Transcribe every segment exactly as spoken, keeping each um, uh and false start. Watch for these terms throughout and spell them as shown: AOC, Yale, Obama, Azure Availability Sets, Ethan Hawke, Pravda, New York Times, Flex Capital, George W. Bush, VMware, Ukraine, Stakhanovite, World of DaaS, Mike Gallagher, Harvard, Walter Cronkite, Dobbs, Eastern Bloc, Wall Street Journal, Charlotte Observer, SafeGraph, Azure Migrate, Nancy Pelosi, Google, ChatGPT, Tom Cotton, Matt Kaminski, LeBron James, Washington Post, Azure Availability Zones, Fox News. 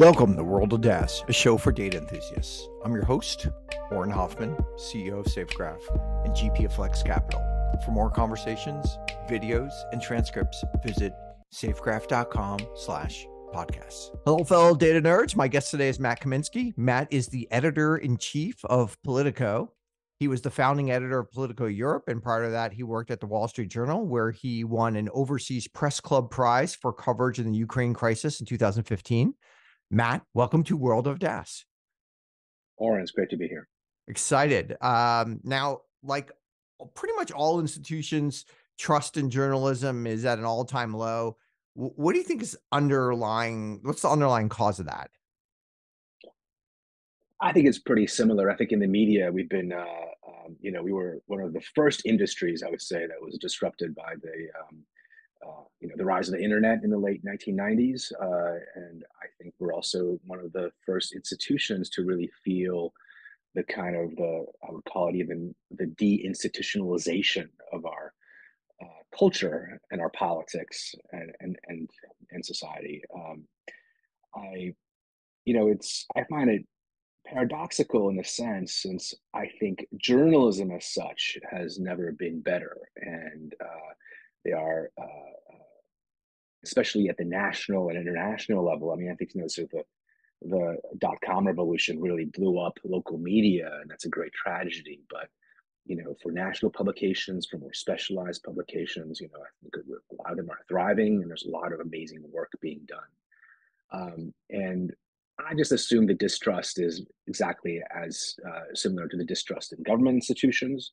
Welcome to World of DaaS, a show for data enthusiasts. I'm your host, Auren Hoffman, C E O of SafeGraph and G P of Flex Capital. For more conversations, videos, and transcripts, visit safegraph dot com slash podcasts. Hello, fellow data nerds. My guest today is Matt Kaminski. Matt is the editor-in-chief of Politico. He was the founding editor of Politico Europe, and prior to that, he worked at the Wall Street Journal, where he won an Overseas Press Club Prize for coverage in the Ukraine crisis in two thousand fifteen. Matt, welcome to World of DaaS. Auren, it's great to be here. Excited. Um, now, like pretty much all institutions, trust in journalism is at an all-time low. W what do you think is underlying, what's the underlying cause of that? I think it's pretty similar. I think in the media, we've been, uh, um, you know, we were one of the first industries, I would say, that was disrupted by the, um, uh, you know, the rise of the internet in the late nineteen nineties. Uh, and I think we're also one of the first institutions to really feel the kind of the, I would call it even the de-institutionalization of our uh, culture and our politics and and and, and society. Um, I, you know, it's I find it. paradoxical in a sense, since I think journalism as such has never been better, and uh, they are, uh, especially at the national and international level. I mean, I think you know, sort of the, the dot-com revolution really blew up local media, and that's a great tragedy. But you know, for national publications, for more specialized publications, you know, I think a lot of them are thriving, and there's a lot of amazing work being done, um, and. I just assume the distrust is exactly as uh, similar to the distrust in government institutions,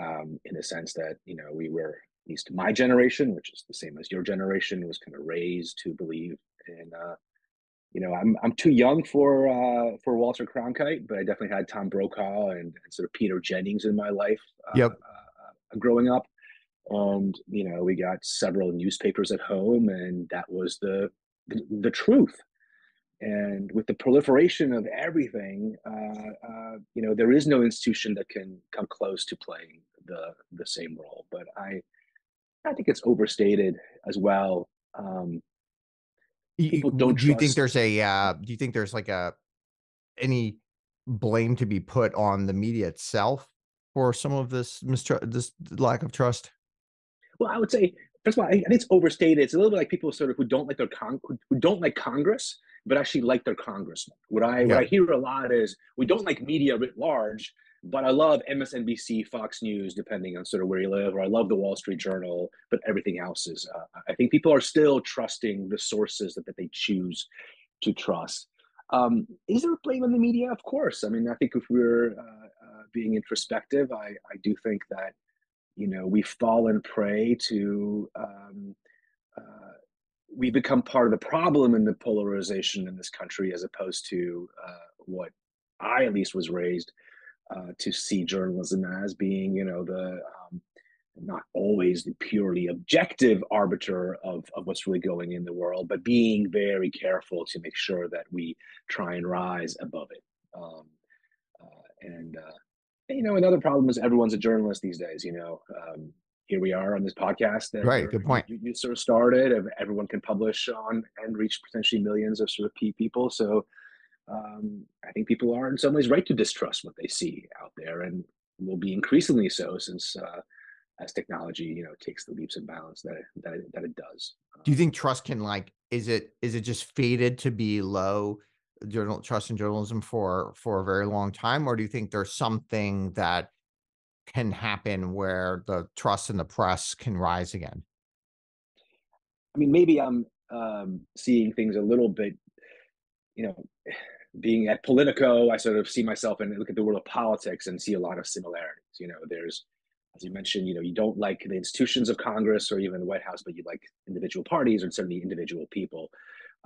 um, in the sense that, you know, we were, at least my generation, which is the same as your generation, was kind of raised to believe in, uh, you know, I'm, I'm too young for, uh, for Walter Cronkite, but I definitely had Tom Brokaw and, and sort of Peter Jennings in my life uh, yep. uh, growing up. And, you know, we got several newspapers at home, and that was the, the, the truth. And with the proliferation of everything, uh, uh, you know, there is no institution that can come close to playing the the same role. But I, I think it's overstated as well. Um, people don't. Do you think there's a? Uh, do you think there's like a any blame to be put on the media itself for some of this mistrust, this lack of trust? Well, I would say first of all, I think it's overstated. It's a little bit like people sort of who don't like their con who don't like Congress, but actually like their congressman. What I, yeah. what I hear a lot is, we don't like media writ large, but I love M S N B C, Fox News, depending on sort of where you live, or I love the Wall Street Journal, but everything else is, uh, I think people are still trusting the sources that, that they choose to trust. Um, is there a blame on the media? Of course. I mean, I think if we're uh, uh, being introspective, I, I do think that, you know, we've fallen prey to, um, uh, we become part of the problem in the polarization in this country, as opposed to uh, what I at least was raised uh, to see journalism as being, you know, the um, not always the purely objective arbiter of, of what's really going in the world, but being very careful to make sure that we try and rise above it. Um, uh, and, uh, you know, another problem is everyone's a journalist these days, you know, um, here we are on this podcast that right, good point. You, you sort of started, and everyone can publish on and reach potentially millions of sort of people. So um, I think people are in some ways right to distrust what they see out there, and will be increasingly so since uh, as technology, you know, takes the leaps and bounds that it, that it, that it does. Do you think trust can like, is it, is it just fated to be low journal trust in journalism for, for a very long time? Or do you think there's something that can happen where the trust in the press can rise again? I mean, maybe I'm um, seeing things a little bit, you know, being at Politico, I sort of see myself and look at the world of politics and see a lot of similarities. You know, there's, as you mentioned, you know, you don't like the institutions of Congress or even the White House, but you like individual parties or certainly individual people.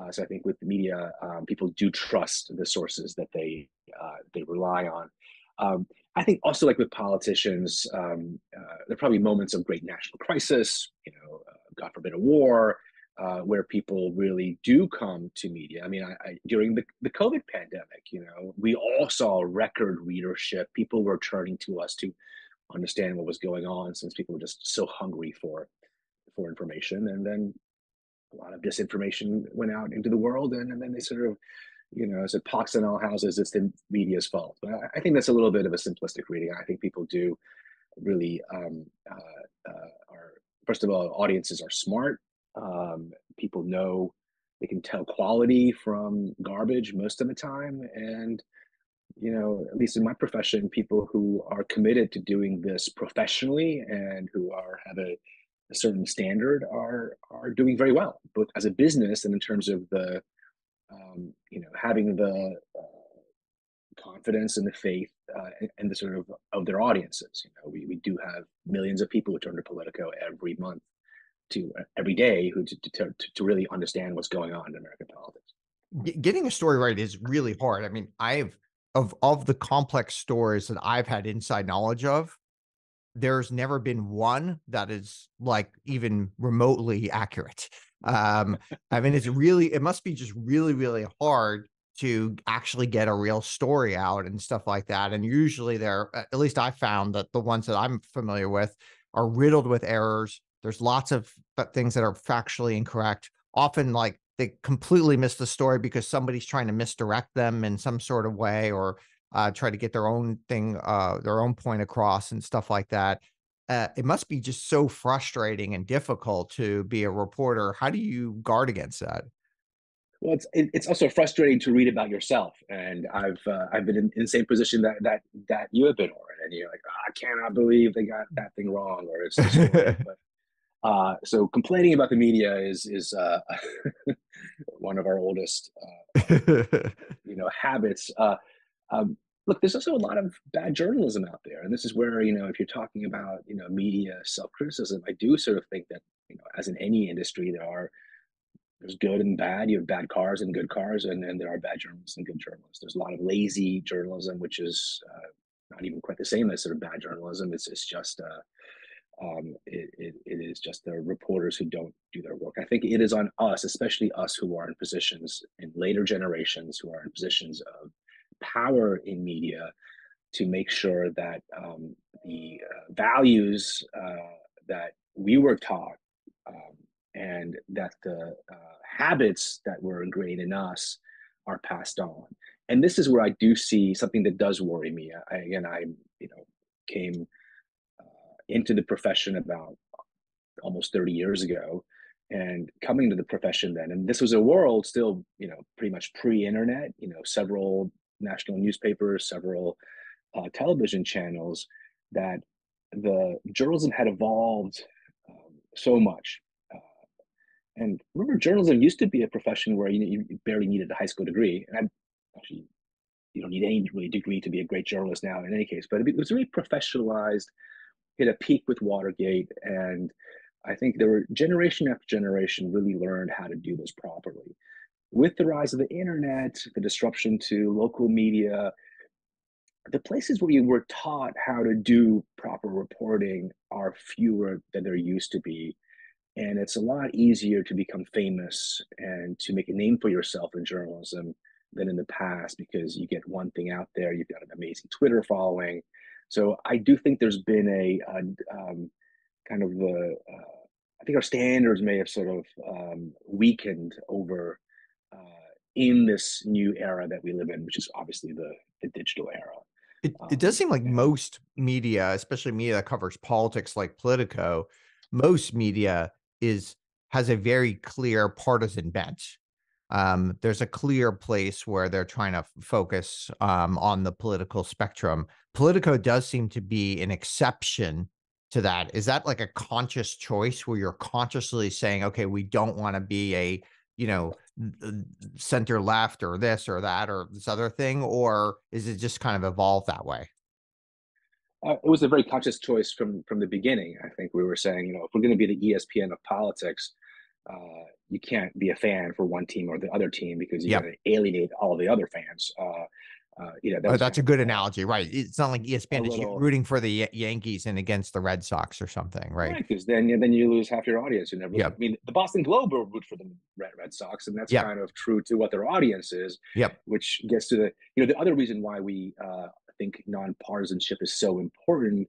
Uh, so I think with the media, um, people do trust the sources that they, uh, they rely on. Um, I think also like with politicians, um, uh, there are probably moments of great national crisis, you know, uh, God forbid a war, uh, where people really do come to media. I mean, I, I, during the, the COVID pandemic, you know, we all saw record readership. People were turning to us to understand what was going on, since people were just so hungry for, for information. And then a lot of disinformation went out into the world, and, and then they sort of, you know, as a pox in all houses, it's the media's fault. But I, I think that's a little bit of a simplistic reading. I think people do really um, uh, uh, are, first of all, audiences are smart. Um, people know they can tell quality from garbage most of the time. And, you know, at least in my profession, people who are committed to doing this professionally and who are have a, a certain standard are are doing very well, both as a business and in terms of the, um, you know, having the uh, confidence and the faith uh, and, and the sort of of their audiences. You know, we, we do have millions of people who turn to Politico every month, to uh, every day, who to, to to really understand what's going on in American politics. Getting a story right is really hard. I mean, I've of of the complex stories that I've had inside knowledge of, there's never been one that is like even remotely accurate. Um, I mean, it's really it must be just really really hard to actually get a real story out and stuff like that. And usually, they're at least I found that the ones that I'm familiar with are riddled with errors. There's lots of things that are factually incorrect. Often, like, they completely miss the story because somebody's trying to misdirect them in some sort of way, or uh, try to get their own thing, uh, their own point across and stuff like that. Uh, it must be just so frustrating and difficult to be a reporter. How do you guard against that? Well, it's it's also frustrating to read about yourself, and I've uh, I've been in the same position that that that you have been, Auren, and you're like, oh, I cannot believe they got that thing wrong, or it's. Uh, so complaining about the media is is uh, one of our oldest, uh, you know, habits. Uh, um, look, there's also a lot of bad journalism out there, and this is where, you know, if you're talking about, you know, media self-criticism, I do sort of think that, you know, as in any industry, there are there's good and bad. You have bad cars and good cars, and and there are bad journalists and good journalists. There's a lot of lazy journalism, which is uh, not even quite the same as sort of bad journalism. It's it's just. Uh, Um, it, it, it is just the reporters who don't do their work. I think it is on us, especially us who are in positions in later generations, who are in positions of power in media, to make sure that um, the uh, values uh, that we were taught um, and that the uh, habits that were ingrained in us are passed on. And this is where I do see something that does worry me. I, again, I you know came into the profession about almost thirty years ago, and coming to the profession then, and this was a world still, you know, pretty much pre-internet, you know, several national newspapers, several uh, television channels, that the journalism had evolved um, so much. Uh, and remember, journalism used to be a profession where you, you barely needed a high school degree, and I'm actually, you don't need any really degree to be a great journalist now in any case, but it was really professionalized, hit a peak with Watergate. And I think there were generation after generation really learned how to do this properly. With the rise of the internet, the disruption to local media, the places where you were taught how to do proper reporting are fewer than there used to be. And it's a lot easier to become famous and to make a name for yourself in journalism than in the past, because you get one thing out there, you've got an amazing Twitter following. So I do think there's been a, a um, kind of the, uh, I think our standards may have sort of um, weakened over uh, in this new era that we live in, which is obviously the, the digital era. It, um, it does seem like most media, especially media that covers politics like Politico, most media is has a very clear partisan bent. Um, there's a clear place where they're trying to focus um, on the political spectrum. Politico does seem to be an exception to that. Is that like a conscious choice where you're consciously saying, okay, we don't want to be a, you know, center left or this or that or this other thing? Or is it just kind of evolved that way? Uh, it was a very conscious choice from, from the beginning. I think we were saying, you know, if we're going to be the E S P N of politics, Uh, you can't be a fan for one team or the other team, because you're yep. going to alienate all the other fans. Uh, uh, you know, that oh, that's a good analogy, right? It's not like E S P N is little, rooting for the Yankees and against the Red Sox or something, right? Because right, then, then you lose half your audience. You never. Yep. I mean, the Boston Globe will root for the Red, Red Sox, and that's yep. kind of true to what their audience is. Yep. Which gets to the you know the other reason why we uh, think nonpartisanship is so important,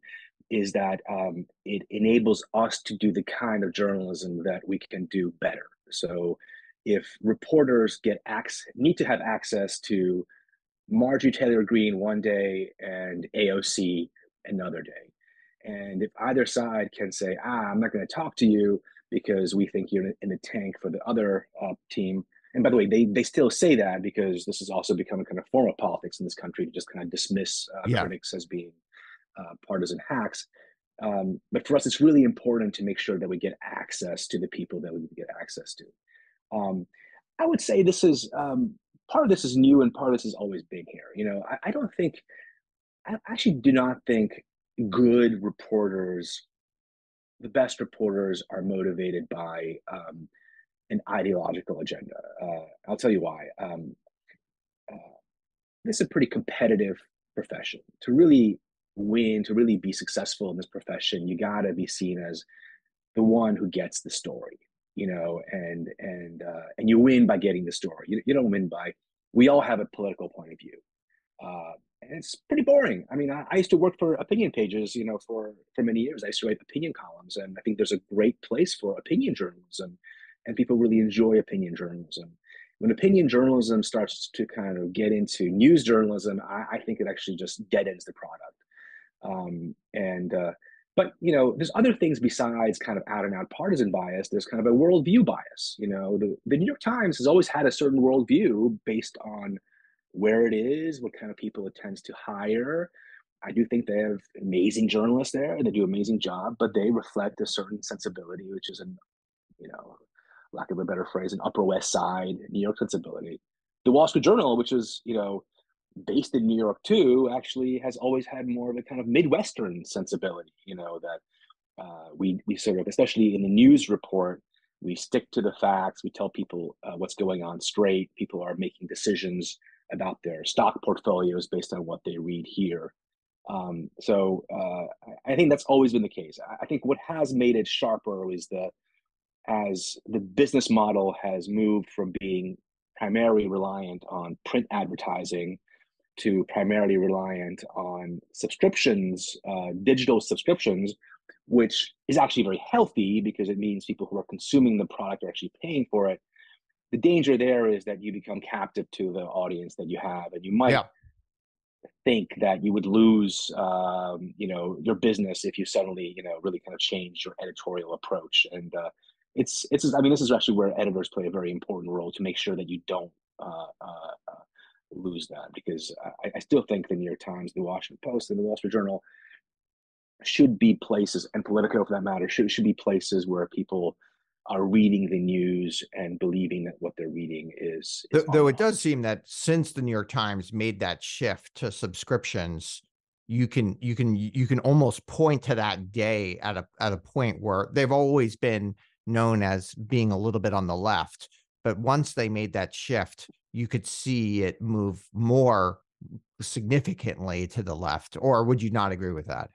is that um, it enables us to do the kind of journalism that we can do better, So if reporters get access, need to have access to Marjorie Taylor Greene one day and A O C another day, and if either side can say, ah, I'm not going to talk to you because we think you're in the tank for the other uh, team. And by the way, they, they still say that because this has also become a kind of form of politics in this country to just kind of dismiss uh, yeah. critics as being uh, partisan hacks. Um, but for us, it's really important to make sure that we get access to the people that we need to get access to. Um, I would say this is, um, part of this is new and part of this has always been here. You know, I, I don't think, I actually do not think good reporters, the best reporters, are motivated by um, an ideological agenda. Uh, I'll tell you why. Um, uh, this is a pretty competitive profession. To really win, to really be successful in this profession, you gotta be seen as the one who gets the story, you know, and and uh, and you win by getting the story. You, you don't win by, we all have a political point of view. Uh, and it's pretty boring. I mean, I, I used to work for opinion pages, you know, for, for many years. I used to write opinion columns, and I think there's a great place for opinion journalism, and people really enjoy opinion journalism. When opinion journalism starts to kind of get into news journalism, I, I think it actually just deadens the product. Um, and, uh, but, you know, there's other things besides kind of out and out partisan bias. There's kind of a worldview bias. You know, the, the New York Times has always had a certain worldview based on where it is, what kind of people it tends to hire. I do think they have amazing journalists there. They do an amazing job, but they reflect a certain sensibility, which is, an, you know, lack of a better phrase, an Upper West Side New York sensibility. The Wall Street Journal, which is, you know, based in New York too, actually has always had more of a kind of Midwestern sensibility, you know, that uh, we, we sort of, especially in the news report, we stick to the facts. We tell people uh, what's going on straight. People are making decisions about their stock portfolios based on what they read here. Um, so uh, I think that's always been the case. I think what has made it sharper is that as the business model has moved from being primarily reliant on print advertising to primarily reliant on subscriptions, uh, digital subscriptions, which is actually very healthy because it means people who are consuming the product are actually paying for it. The danger there is that you become captive to the audience that you have, and you might yeah. think that you would lose, um, you know, your business if you suddenly, you know, really kind of change your editorial approach. And uh, it's, it's, I mean, this is actually where editors play a very important role to make sure that you don't uh, uh, lose that, because I, I still think the New York Times, the Washington Post, and the Wall Street Journal should be places, and Politico for that matter, should should be places where people are reading the news and believing that what they're reading is, is though online. It does seem that since the New York Times made that shift to subscriptions, you can you can you can almost point to that day at a at a point where they've always been known as being a little bit on the left, but once they made that shift, you could see it move more significantly to the left. Or would you not agree with that?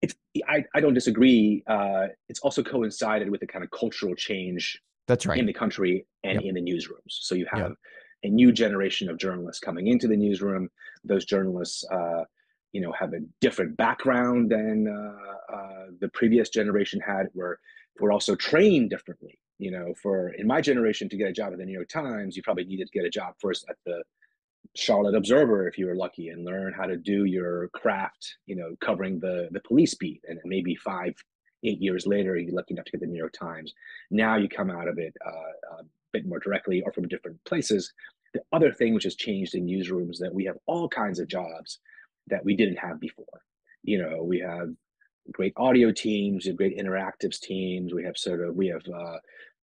It's, I, I don't disagree. Uh, it's also coincided with a kind of cultural change that's right. in the country and yep. in the newsrooms. So you have yep. a new generation of journalists coming into the newsroom. Those journalists, uh, you know, have a different background than uh, uh, the previous generation had. Where we're also trained differently. You know, for in my generation to get a job at the New York Times, you probably needed to get a job first at the Charlotte Observer, if you were lucky, and learn how to do your craft, you know, covering the, the police beat. And maybe five, eight years later, you're lucky enough to get the New York Times. Now you come out of it uh, a bit more directly or from different places. The other thing which has changed in newsrooms is that we have all kinds of jobs that we didn't have before. You know, we have great audio teams, we have great interactives teams, we have sort of, we have, uh,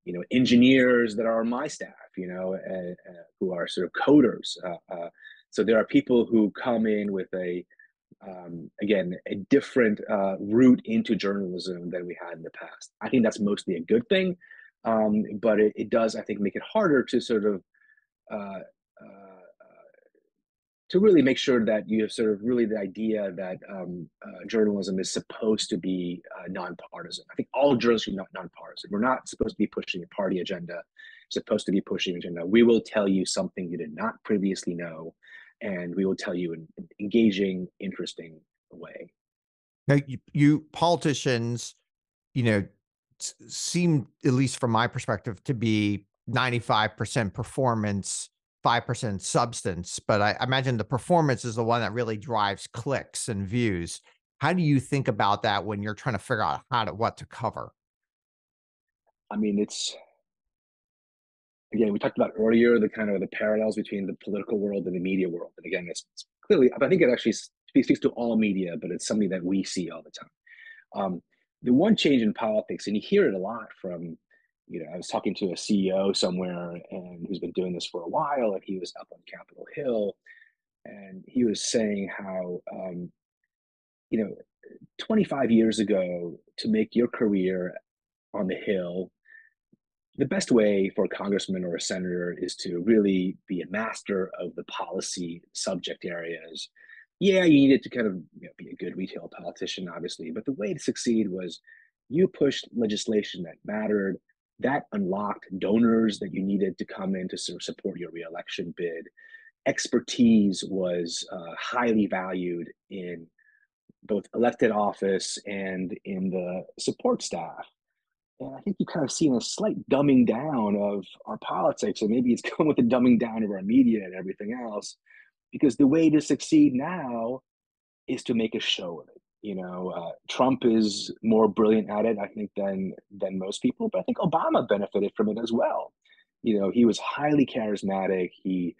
you know, engineers that are my staff, you know, uh, uh, who are sort of coders. Uh, uh, so there are people who come in with a, um, again, a different uh, route into journalism than we had in the past. I think that's mostly a good thing, um, but it, it does, I think, make it harder to sort of, uh, uh, to really make sure that you have sort of really the idea that um, uh, journalism is supposed to be uh, nonpartisan. I think all journalism is not nonpartisan. We're not supposed to be pushing a party agenda. We're supposed to be pushing an agenda. We will tell you something you did not previously know, and we will tell you in an engaging, interesting way. Now, you, you politicians, you know, seemed, at least from my perspective, to be ninety-five percent performance, five percent substance. But I imagine the performance is the one that really drives clicks and views. How do you think about that when you're trying to figure out how to, what to cover? I mean, it's, again, we talked about earlier, the kind of the parallels between the political world and the media world. And again, it's, it's clearly, I think it actually speaks to all media, but it's something that we see all the time. Um, the one change in politics, and you hear it a lot from, you know, I was talking to a C E O somewhere and who's been doing this for a while, and he was up on Capitol Hill, and he was saying how, um, you know, twenty-five years ago, to make your career on the Hill, the best way for a congressman or a senator is to really be a master of the policy subject areas. Yeah, you needed to kind of, you know, be a good retail politician, obviously, but the way to succeed was you pushed legislation that mattered, that unlocked donors that you needed to come in to sort of support your reelection bid. Expertise was uh, highly valued in both elected office and in the support staff. And I think you've kind of seen a slight dumbing down of our politics, and maybe it's come with a dumbing down of our media and everything else, because the way to succeed now is to make a show of it. You know, uh, Trump is more brilliant at it, I think, than than most people, but I think Obama benefited from it as well. You know, he was highly charismatic. He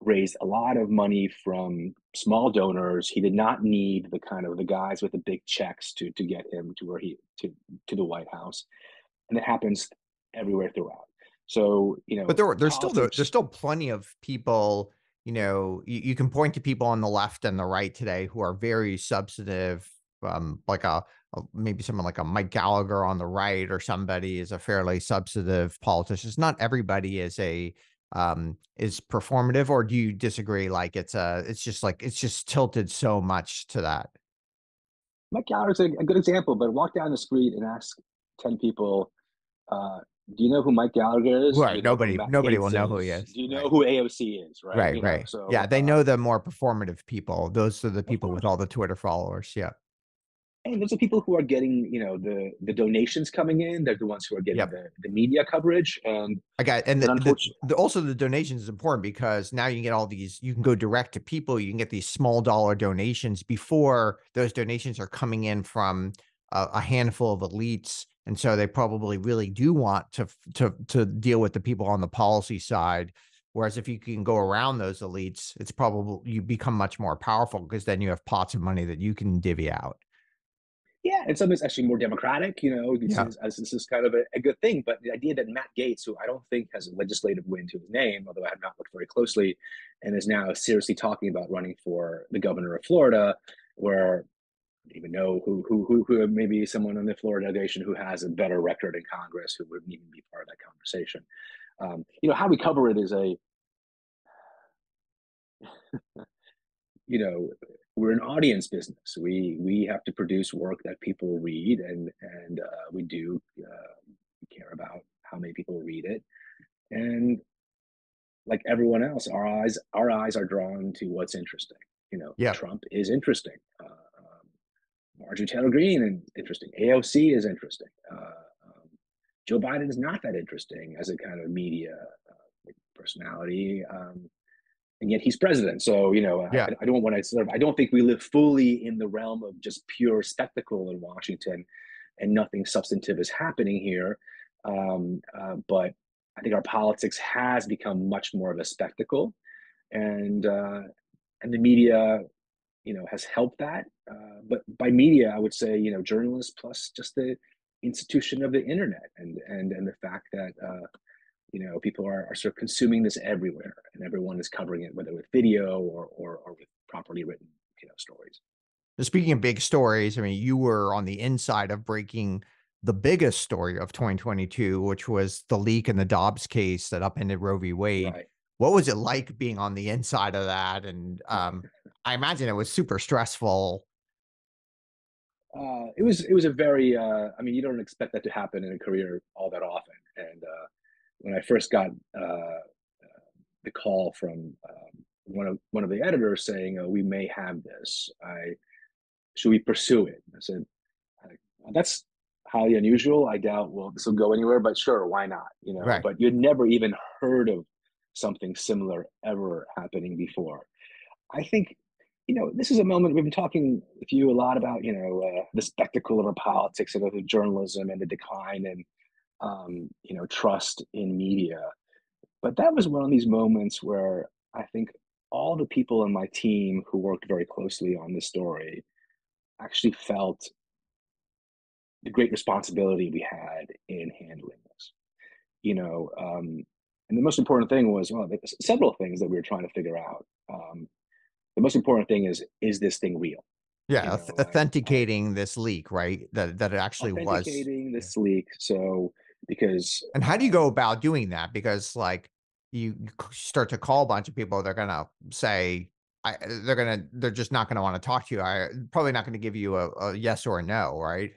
raised a lot of money from small donors. He did not need the kind of the guys with the big checks to to get him to where he to to the White House. And it happens everywhere throughout. So, you know, but there were, there's politics. still there's still plenty of people. You know, you, you can point to people on the left and the right today who are very substantive, um, like a, a maybe someone like a Mike Gallagher on the right, or somebody is a fairly substantive politician. It's not everybody is a um, is performative. Or do you disagree? Like it's a it's just like it's just tilted so much to that. Mike Gallagher's a, a good example, but walk down the street and ask ten people, uh, do you know who Mike Gallagher is? Right. Nobody, nobody will know who he is. Do you know who A O C is? Right. Right. Right. So, yeah. They know the more performative people. Those are the people with all the Twitter followers. Yeah. And those are people who are getting, you know, the, the donations coming in. They're the ones who are getting yep. the, the media coverage. And I got, and, and the, the, the, also the donations is important, because now you can get all these, you can go direct to people. You can get these small dollar donations before those donations are coming in from a, a handful of elites. And so they probably really do want to, to, to deal with the people on the policy side. Whereas if you can go around those elites, it's probably, you become much more powerful, because then you have pots of money that you can divvy out. Yeah, and something's actually more democratic, you know, this, yeah. is, this is kind of a, a good thing. But the idea that Matt Gaetz, who I don't think has a legislative win to his name, although I have not looked very closely, and is now seriously talking about running for the governor of Florida, where even know who, who, who, who maybe someone on the Florida delegation who has a better record in Congress who wouldn't even be part of that conversation. Um, you know, how we cover it is a, you know, we're an audience business. We we have to produce work that people read, and and uh, we do uh, care about how many people read it. And like everyone else, our eyes our eyes are drawn to what's interesting. You know, yeah. Trump is interesting. Uh, Marjorie Taylor Greene is interesting. A O C is interesting. Uh, um, Joe Biden is not that interesting as a kind of media uh, personality, um, and yet he's president. So you know, yeah. I, I don't want to sort of. I don't think we live fully in the realm of just pure spectacle in Washington, and nothing substantive is happening here. Um, uh, but I think our politics has become much more of a spectacle, and uh, and the media, you know, has helped that. Uh, but by media, I would say, you know, journalists plus just the institution of the internet, and and and the fact that, uh, you know, people are, are sort of consuming this everywhere, and everyone is covering it, whether with video or, or, or with properly written, you know, stories. Speaking of big stories, I mean, you were on the inside of breaking the biggest story of twenty twenty-two, which was the leak in the Dobbs case that upended Roe v. Wade. Right. What was it like being on the inside of that? And um, I imagine it was super stressful. Uh, it was it was a very, uh, I mean, you don't expect that to happen in a career all that often. And uh, when I first got uh, uh, the call from um, one of one of the editors saying, oh, we may have this, I should we pursue it? I said, that's highly unusual. I doubt well this will go anywhere, but sure, why not? You know, right. But you'd never even heard of something similar ever happening before. I think, you know, this is a moment we've been talking with you a lot about, you know, uh, the spectacle of our politics and of journalism and the decline and, um, you know, trust in media. But that was one of these moments where I think all the people on my team who worked very closely on this story actually felt the great responsibility we had in handling this. You know, um, and the most important thing was, well, several things that we were trying to figure out. Um, the most important thing is, is this thing real? Yeah, you know, authenticating like, this leak, right? That that it actually authenticating was. Authenticating this leak, so because. And how do you go about doing that? Because like you start to call a bunch of people, they're gonna say, I, they're gonna, they're just not gonna want to talk to you. I probably not gonna give you a, a yes or a no, right?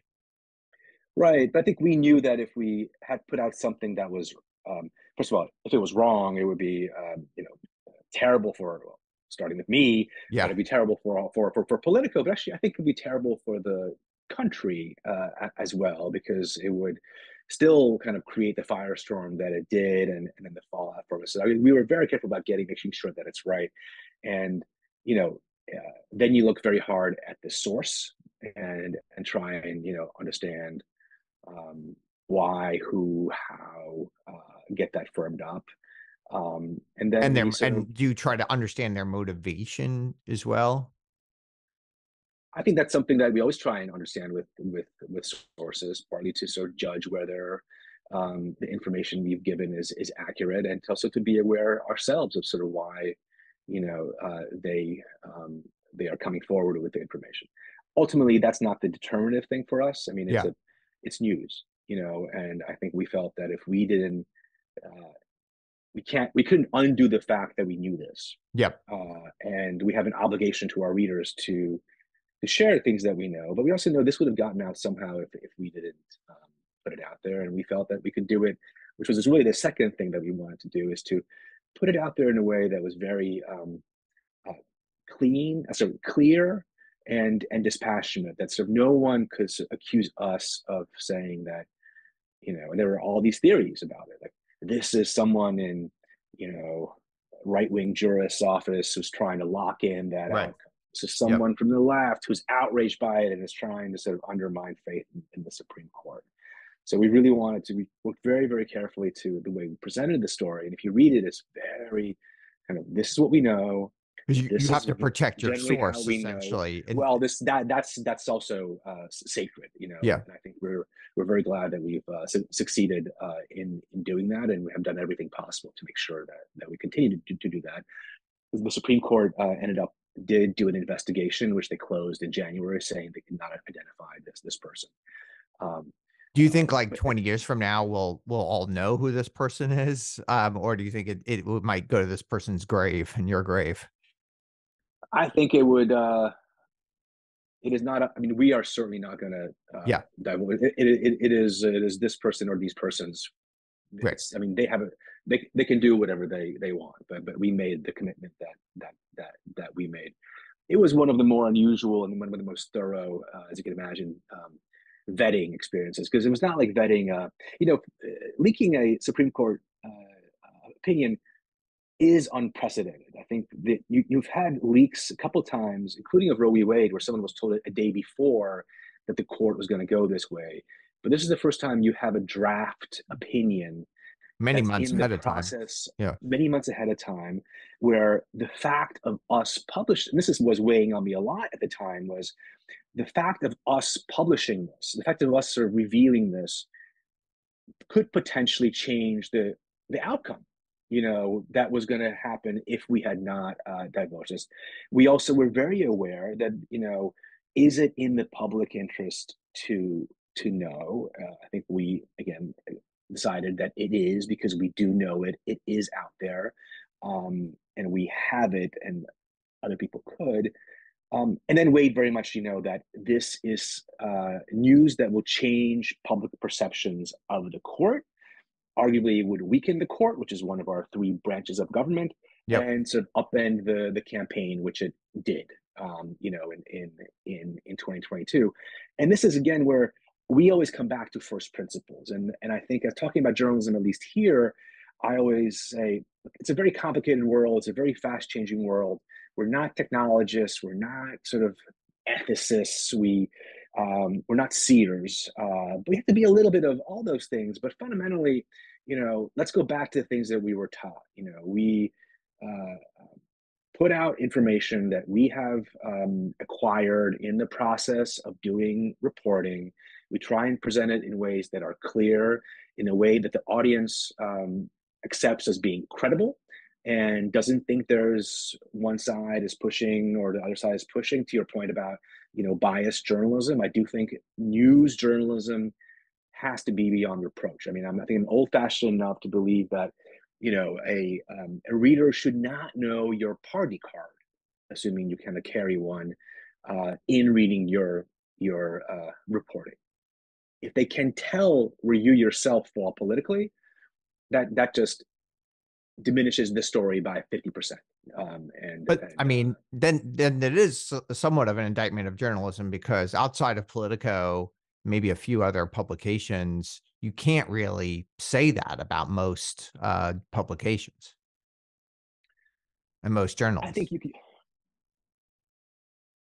Right, but I think we knew that if we had put out something that was, um, first of all, if it was wrong, it would be, um, you know, terrible for. Starting with me, yeah, it'd be terrible for all, for for for Politico, but actually I think it'd be terrible for the country uh, as well, because it would still kind of create the firestorm that it did, and and then the fallout from it. So I mean, we were very careful about getting making sure that it's right, and you know, uh, then you look very hard at the source and and try and you know understand um, why, who, how, uh, get that firmed up. Um, and then and, their, sort of, and do you try to understand their motivation as well? I think that's something that we always try and understand with with with sources, partly to sort of judge whether um, the information we've given is is accurate, and also to be aware ourselves of sort of why, you know, uh, they um, they are coming forward with the information. Ultimately, that's not the determinative thing for us. I mean, it's yeah. a, it's news, you know, and I think we felt that if we didn't. Uh, We can't. We couldn't undo the fact that we knew this. Yep. Uh, and we have an obligation to our readers to to share things that we know, but we also know this would have gotten out somehow if if we didn't um, put it out there. And we felt that we could do it, which was really the second thing that we wanted to do, is to put it out there in a way that was very um, uh, clean, uh, sorry, clear, and and dispassionate. That sort of no one could accuse us of saying that, you know. And there were all these theories about it, like. This is someone in, you know, right-wing jurist's office who's trying to lock in that right. outcome. So someone yep. from the left who's outraged by it and is trying to sort of undermine faith in, in the Supreme Court. So we really wanted to, we worked very, very carefully to the way we presented the story. And if you read it, it's very kind of, this is what we know. You, you have to protect your source, essentially. And, well, this that that's that's also uh, sacred, you know. Yeah. And I think we're we're very glad that we've uh, su succeeded uh, in in doing that, and we have done everything possible to make sure that that we continue to, to do that. The Supreme Court uh, ended up did do an investigation, which they closed in January, saying they could not identify this this person. Um, do you think, like, but, twenty years from now, we'll we'll all know who this person is, um, or do you think it it might go to this person's grave and your grave? I think it would, uh, it is not, I mean, we are certainly not going to, uh, yeah. dive over. It, it, it is, it is this person or these persons. Right. I mean, they have, a, they, they can do whatever they, they want, but, but we made the commitment that, that, that, that we made. It was one of the more unusual and one of the most thorough, uh, as you can imagine, um, vetting experiences. Cause it was not like vetting, uh, you know, leaking a Supreme Court, uh, opinion is unprecedented. I think that you, you've had leaks a couple times, including of Roe v. Wade, where someone was told a day before that the court was going to go this way. But this is the first time you have a draft opinion many months ahead of time. Yeah, many months ahead of time, where the fact of us published, and this is, was weighing on me a lot at the time, was the fact of us publishing this, the fact of us sort of revealing this, could potentially change the the outcome. You know, that was going to happen if we had not uh, divulged this. We also were very aware that, you know, is it in the public interest to to know? Uh, I think we, again, decided that it is, because we do know it. It is out there, um, and we have it, and other people could. Um, and then weighed very much, you know, that this is uh, news that will change public perceptions of the court. Arguably would weaken the court, which is one of our three branches of government, yep. and sort of upend the the campaign, which it did, um, you know, in in in in twenty twenty-two. And this is again where we always come back to first principles. And, and I think as talking about journalism, at least here, I always say, it's a very complicated world. It's a very fast changing world. We're not technologists. We're not sort of ethicists. We, um, we're not seers. Uh, but we have to be a little bit of all those things. But fundamentally, you know, let's go back to the things that we were taught. You know, we uh, put out information that we have um, acquired in the process of doing reporting. We try and present it in ways that are clear, in a way that the audience um, accepts as being credible and doesn't think there's one side is pushing or the other side is pushing. To your point about, you know, biased journalism, I do think news journalism has to be beyond reproach. I mean, I'm, I think I'm old-fashioned enough to believe that, you know, a, um, a reader should not know your party card, assuming you kind of carry one, uh, in reading your, your uh, reporting. If they can tell where you yourself fall politically, that that just diminishes the story by fifty percent. Um, and but and, I mean, then then it is somewhat of an indictment of journalism, because outside of Politico, maybe a few other publications, you can't really say that about most uh, publications and most journals. I think you can.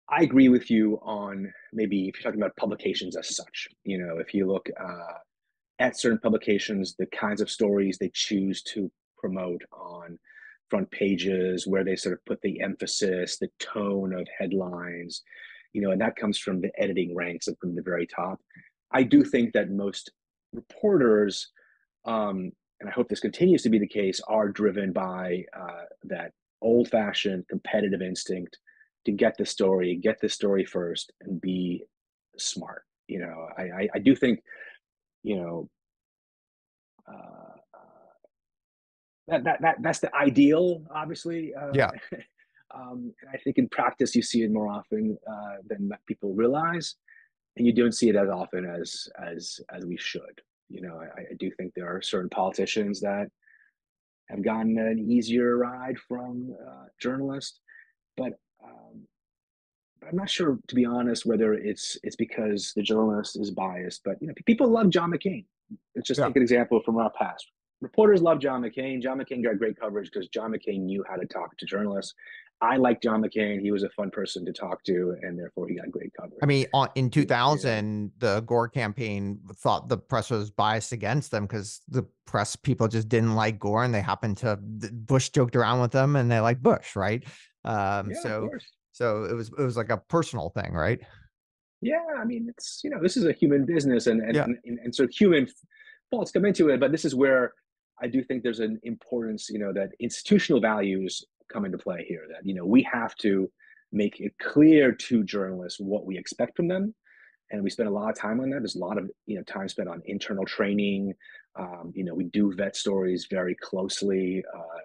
I agree with you on, maybe if you're talking about publications as such, you know, if you look uh, at certain publications, the kinds of stories they choose to promote on front pages, where they sort of put the emphasis, the tone of headlines, you know, and that comes from the editing ranks and from the very top. I do think that most reporters, um, and I hope this continues to be the case, are driven by uh, that old-fashioned competitive instinct to get the story, get the story first, and be smart. You know, I, I, I do think, you know, uh, that, that that that's the ideal, obviously. Uh, yeah. um, and I think in practice, you see it more often uh, than people realize, and you don't see it as often as as as we should. You know, I, I do think there are certain politicians that have gotten an easier ride from uh, journalists, but Um, I'm not sure, to be honest, whether it's it's because the journalist is biased, but you know, people love John McCain. Let's just yeah. take an example from our past. Reporters love John McCain. John McCain got great coverage because John McCain knew how to talk to journalists. I like John McCain. He was a fun person to talk to, and therefore he got great coverage. I mean, in two thousand, yeah. the Gore campaign thought the press was biased against them because the press people just didn't like Gore, and they happened to Bush joked around with them, and they like Bush, right? Um, yeah, so, so it was, it was like a personal thing, right? Yeah. I mean, it's, you know, this is a human business, and, and, yeah. and, and, and so human faults come into it, but this is where I do think there's an importance, you know, that institutional values come into play here, that, you know, we have to make it clear to journalists what we expect from them. And we spend a lot of time on that. There's a lot of, you know, time spent on internal training. Um, you know, we do vet stories very closely. Uh,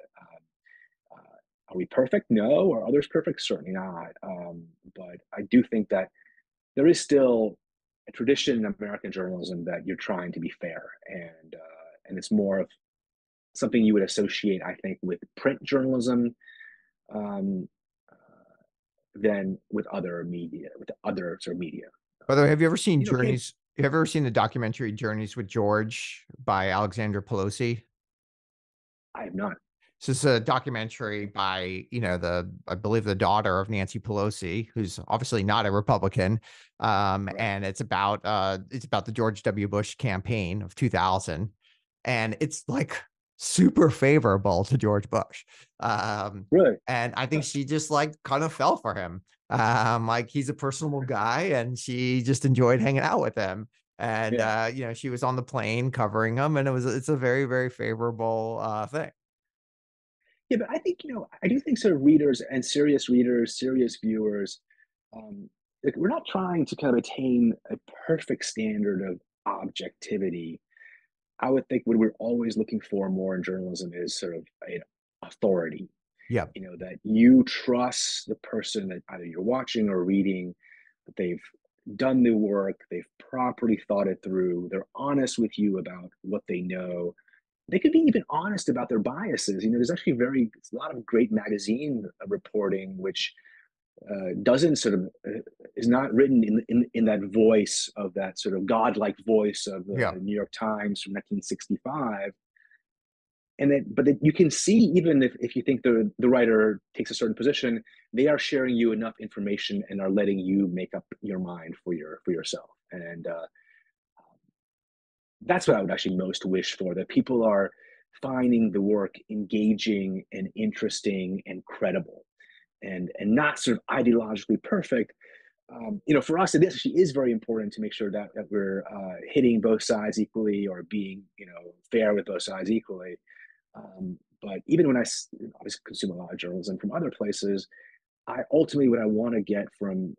Are we perfect? No. Are others perfect? Certainly not. Um, but I do think that there is still a tradition in American journalism that you're trying to be fair, and uh, and it's more of something you would associate, I think, with print journalism um, uh, than with other media, with other sort of media. By the way, have you ever seen you Journeys? Know, have you ever seen the documentary Journeys with George by Alexander Pelosi? I have not. So this is a documentary by, you know, the, I believe the daughter of Nancy Pelosi, who's obviously not a Republican. Um, right. And it's about, uh, it's about the George W. Bush campaign of two thousand. And it's like super favorable to George Bush. Um, really? And I think she just like kind of fell for him. Um, like he's a personable guy, and she just enjoyed hanging out with him. And, yeah. uh, you know, she was on the plane covering him, and it was, it's a very, very favorable uh, thing. Yeah, but I think, you know, I do think sort of readers and serious readers, serious viewers, um, like we're not trying to kind of attain a perfect standard of objectivity. I would think what we're always looking for more in journalism is sort of an authority. Yeah. You know, that you trust the person that either you're watching or reading, that they've done the work, they've properly thought it through, they're honest with you about what they know. They could be even honest about their biases. You know, there's actually very a lot of great magazine reporting which uh, doesn't sort of uh, is not written in in in that voice of that sort of godlike voice of the, yeah. the New York Times from nineteen sixty-five. And then, but that you can see, even if, if you think the, the writer takes a certain position, they are sharing you enough information and are letting you make up your mind for your for yourself. And uh, that's what I would actually most wish for, that people are finding the work engaging and interesting and credible, and and not sort of ideologically perfect. Um, you know, for us, this actually is very important to make sure that, that we're uh, hitting both sides equally, or being, you know, fair with both sides equally. Um, but even when I obviously consume a lot of journalism from other places, I ultimately, what I want to get from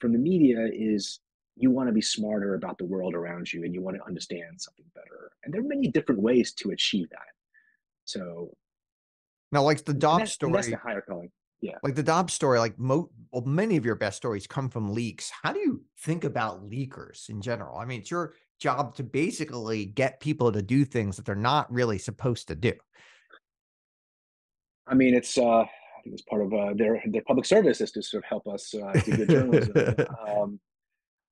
from the media is, you want to be smarter about the world around you, and you want to understand something better. And there are many different ways to achieve that. So now, like the Dobbs story, that's the higher calling. Yeah. Like the Dobbs story, like mo well, many of your best stories come from leaks. How do you think about leakers in general? I mean, it's your job to basically get people to do things that they're not really supposed to do. I mean, it's, uh, I think it's part of uh, their, their public service is to sort of help us uh, do good journalism. um,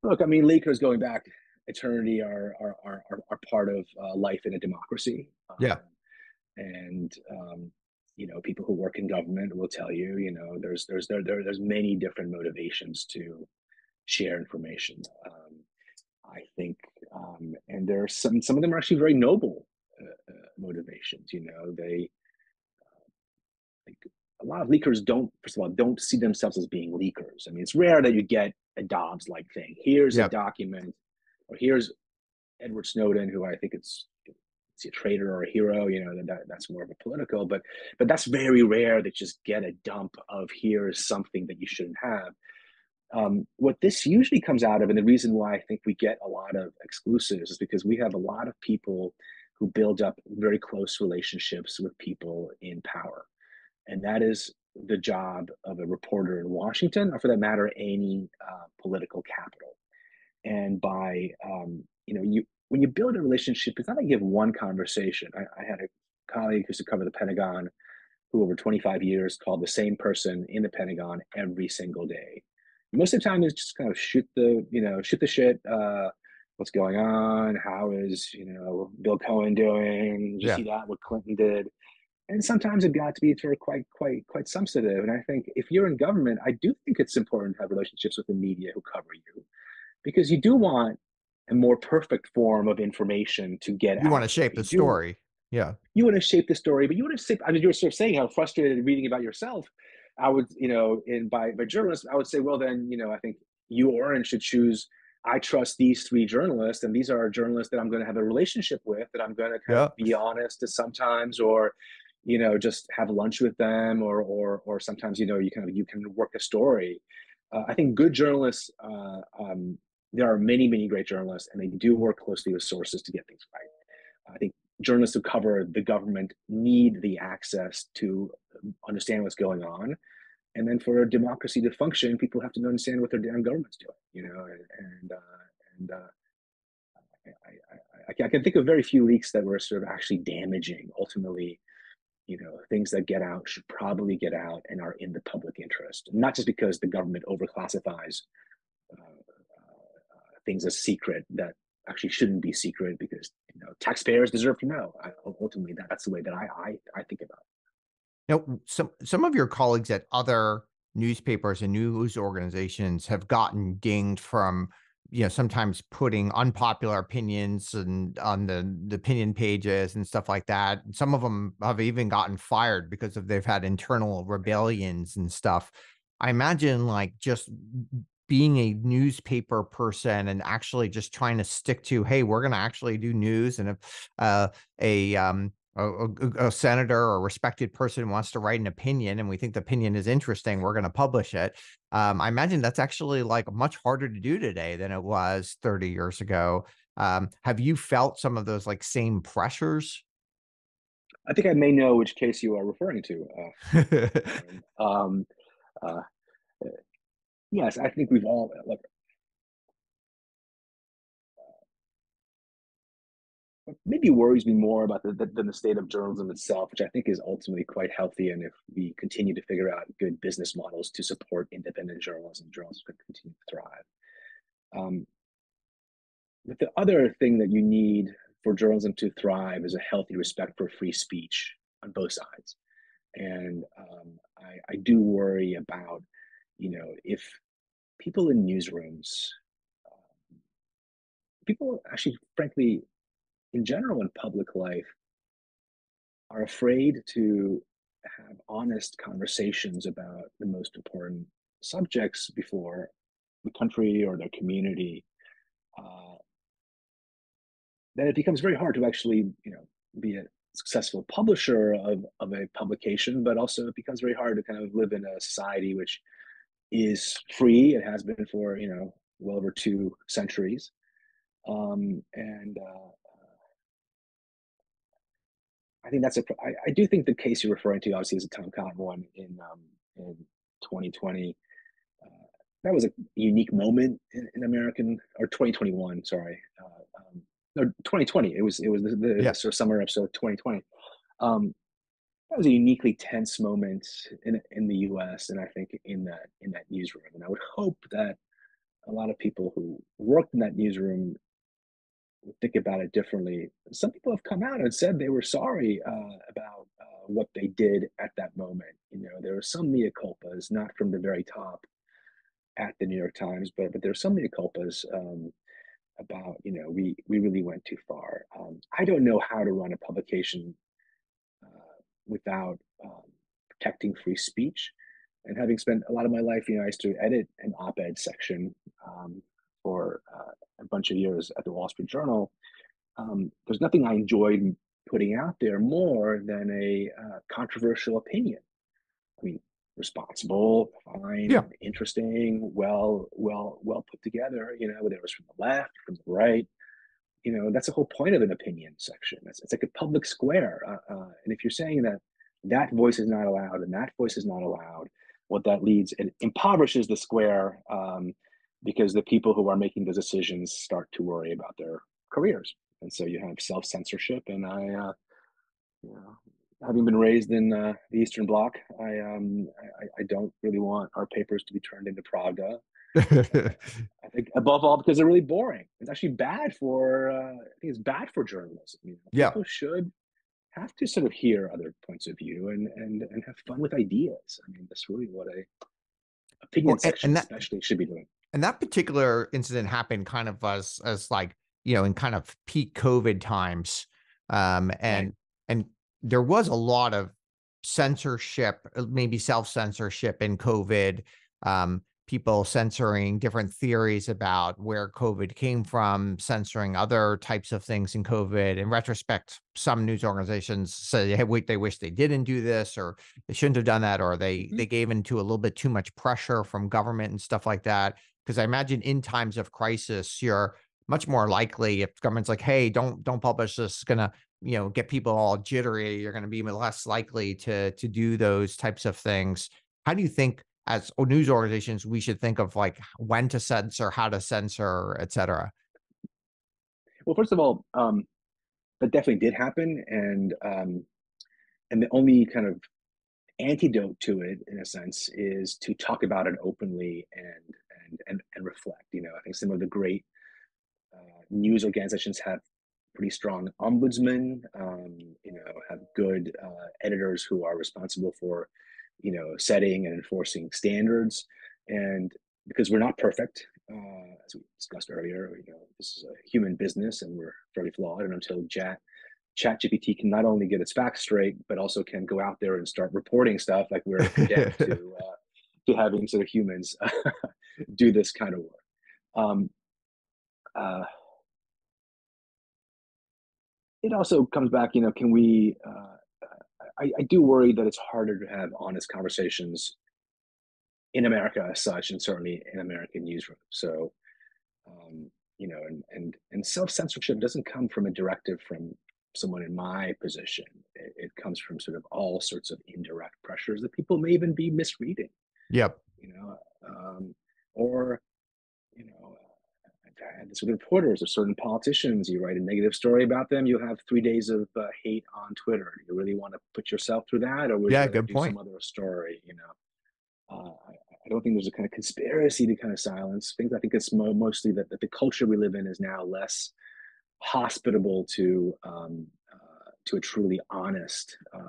look, I mean, leakers going back eternity are, are, are, are part of uh, life in a democracy. Um, yeah. And, um, you know, people who work in government will tell you, you know, there's there's there, there there's many different motivations to share information. Um, I think, um, and there are some some of them are actually very noble uh, uh, motivations. You know, they uh, like a lot of leakers don't, first of all, don't see themselves as being leakers. I mean, it's rare that you get a Dobbs-like thing. Here's yep. a document, or here's Edward Snowden, who I think it's. a traitor or a hero, you know, that that's more of a political, but but that's very rare to just get a dump of here's something that you shouldn't have. Um, what this usually comes out of, and the reason why I think we get a lot of exclusives, is because we have a lot of people who build up very close relationships with people in power. And that is the job of a reporter in Washington, or for that matter, any uh, political capital. And by, um, you know, you when you build a relationship, it's not like you have one conversation. I, I had a colleague who used to cover the Pentagon, who over twenty-five years called the same person in the Pentagon every single day. Most of the time, it's just kind of shoot the, you know, shoot the shit. Uh, what's going on? How is, you know, Bill Cohen doing? Did you yeah. see that? What Clinton did? And sometimes it got to be sort of quite, quite, quite substantive. And I think if you're in government, I do think it's important to have relationships with the media who cover you, because you do want a more perfect form of information to get out. You want to shape the story. Yeah. You want to shape the story, but you want to shape, I mean, you were sort of saying how frustrated reading about yourself. I would, you know, in by, by journalists, I would say, well, then, you know, I think you, Auren, should choose, I trust these three journalists, and these are journalists that I'm going to have a relationship with, that I'm going to kind yeah. of be honest to sometimes, or, you know, just have lunch with them, or, or, or sometimes, you know, you kind of, you can work a story. Uh, I think good journalists, uh, um, there are many, many great journalists, and they do work closely with sources to get things right. I think journalists who cover the government need the access to understand what's going on. And then for a democracy to function, people have to understand what their damn government's doing, you know, and, uh, and uh, I, I, I, I can think of very few leaks that were sort of actually damaging. Ultimately, you know, things that get out should probably get out and are in the public interest, not just because the government overclassifies uh, things as secret that actually shouldn't be secret, because, you know, taxpayers deserve to know. I, ultimately, that, that's the way that I, I, I think about it. Now, some, some of your colleagues at other newspapers and news organizations have gotten dinged from, you know, sometimes putting unpopular opinions and on the, the opinion pages and stuff like that. Some of them have even gotten fired because of they've had internal rebellions and stuff. I imagine, like, just being a newspaper person and actually just trying to stick to, hey, we're going to actually do news, and if uh, a, um, a, a senator or a respected person wants to write an opinion and we think the opinion is interesting, we're going to publish it. Um, I imagine that's actually, like, much harder to do today than it was thirty years ago. Um, have you felt some of those, like, same pressures? I think I may know which case you are referring to. Uh, um, uh, Yes, I think we've all, look, maybe worries me more about the, the, than the state of journalism itself, which I think is ultimately quite healthy. And if we continue to figure out good business models to support independent journalism, journalism could continue to thrive. Um, but the other thing that you need for journalism to thrive is a healthy respect for free speech on both sides. And um, I, I do worry about, you know, if people in newsrooms, um, people actually, frankly, in general in public life, are afraid to have honest conversations about the most important subjects before the country or their community, uh, then it becomes very hard to actually, you know, be a successful publisher of, of a publication, but also it becomes very hard to kind of live in a society which is free. It has been for, you know, well over two centuries. Um, and uh, I think that's a, I, I do think the case you're referring to obviously is a Tom Cotton one in, um, in twenty twenty. Uh, that was a unique moment in, in American, or twenty twenty-one, sorry. Uh, um, No, twenty twenty. It was it was the, the yeah. sort of summer episode of twenty twenty. Um, that was a uniquely tense moment in in the U S and I think in that in that newsroom. And I would hope that a lot of people who worked in that newsroom would think about it differently. Some people have come out and said they were sorry uh, about uh, what they did at that moment. You know, there were some mea culpas, not from the very top at the New York Times, but but there were some mea culpas. Um, about, you know, we, we really went too far. Um, I don't know how to run a publication uh, without um, protecting free speech. And having spent a lot of my life, you know, I used to edit an op-ed section um, for uh, a bunch of years at the Wall Street Journal. Um, there's nothing I enjoyed putting out there more than a uh, controversial opinion. I mean, responsible, fine, yeah. interesting, well, well, well put together, you know, whether it was from the left, from the right, you know, that's the whole point of an opinion section. It's, it's like a public square. Uh, uh, and if you're saying that that voice is not allowed and that voice is not allowed, what that leads, it impoverishes the square um, because the people who are making those decisions start to worry about their careers. And so you have self-censorship. And I, uh, you know, having been raised in uh, the Eastern Bloc, I, um, I I don't really want our papers to be turned into Pravda. uh, I think above all because they're really boring. It's actually bad for uh, I think it's bad for journalism. You know, yeah. People should have to sort of hear other points of view and and and have fun with ideas. I mean, that's really what a opinion well, section that, especially should be doing. And that particular incident happened kind of as as like, you know, in kind of peak COVID times, um, and right. and. There was a lot of censorship, maybe self-censorship in COVID, um, people censoring different theories about where COVID came from, censoring other types of things in COVID. In retrospect, some news organizations say, hey, wait, they wish they didn't do this, or they shouldn't have done that, or they, mm-hmm. they gave into a little bit too much pressure from government and stuff like that. Because I imagine in times of crisis, you're much more likely if government's like, hey, don't don't publish this, it's going to, you know, get people all jittery, you're going to be less likely to to do those types of things. How do you think as news organizations, we should think of like when to censor, how to censor, et cetera? Well, first of all, um, that definitely did happen. And, um, and the only kind of antidote to it, in a sense, is to talk about it openly and, and, and, and reflect. You know, I think some of the great uh, news organizations have pretty strong ombudsman, um, you know, have good uh, editors who are responsible for, you know, setting and enforcing standards. And because we're not perfect, uh, as we discussed earlier, you know, this is a human business and we're very flawed. And until Chat G P T can not only get its facts straight, but also can go out there and start reporting stuff, like we're condemned to, uh, to having sort of humans do this kind of work. Um, uh, It also comes back, you know, can we, uh, I, I do worry that it's harder to have honest conversations in America as such, and certainly in American newsrooms. So, um, you know, and, and, and self-censorship doesn't come from a directive from someone in my position. It, it comes from sort of all sorts of indirect pressures that people may even be misreading. Yep. You know, um, or, you know, and sort of reporters or certain politicians. You write a negative story about them, you have three days of uh, hate on Twitter. Do you really want to put yourself through that, or would yeah, you good do point. some other story? You know, uh, I, I don't think there's a kind of conspiracy to kind of silence things. I think it's mo mostly that, that the culture we live in is now less hospitable to um, uh, to a truly honest Uh,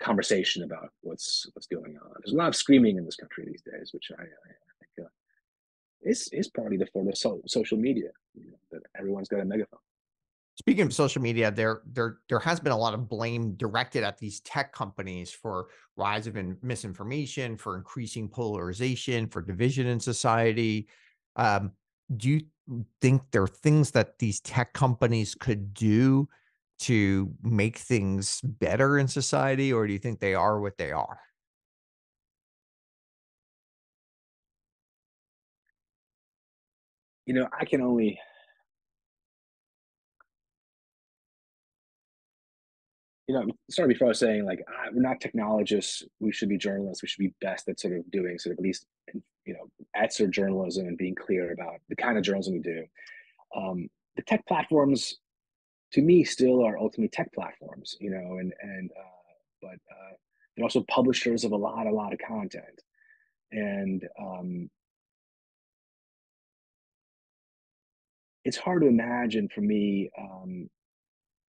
conversation about what's what's going on. There's a lot of screaming in this country these days, which I, I, I think uh, is is partly the form of so, social media, you know, that everyone's got a megaphone. Speaking of social media, there there there has been a lot of blame directed at these tech companies for rise of in misinformation, for increasing polarization, for division in society. Um, do you think there are things that these tech companies could do to make things better in society, or do you think they are what they are? You know, I can only, you know, I'm sorry, before I was saying, like, ah, we're not technologists, we should be journalists, we should be best at sort of doing sort of at least, you know, answer journalism and being clear about the kind of journalism we do. Um, the tech platforms, to me, still are ultimately tech platforms, you know, and and uh, but uh, they're also publishers of a lot, a lot of content, and um, it's hard to imagine for me. Um,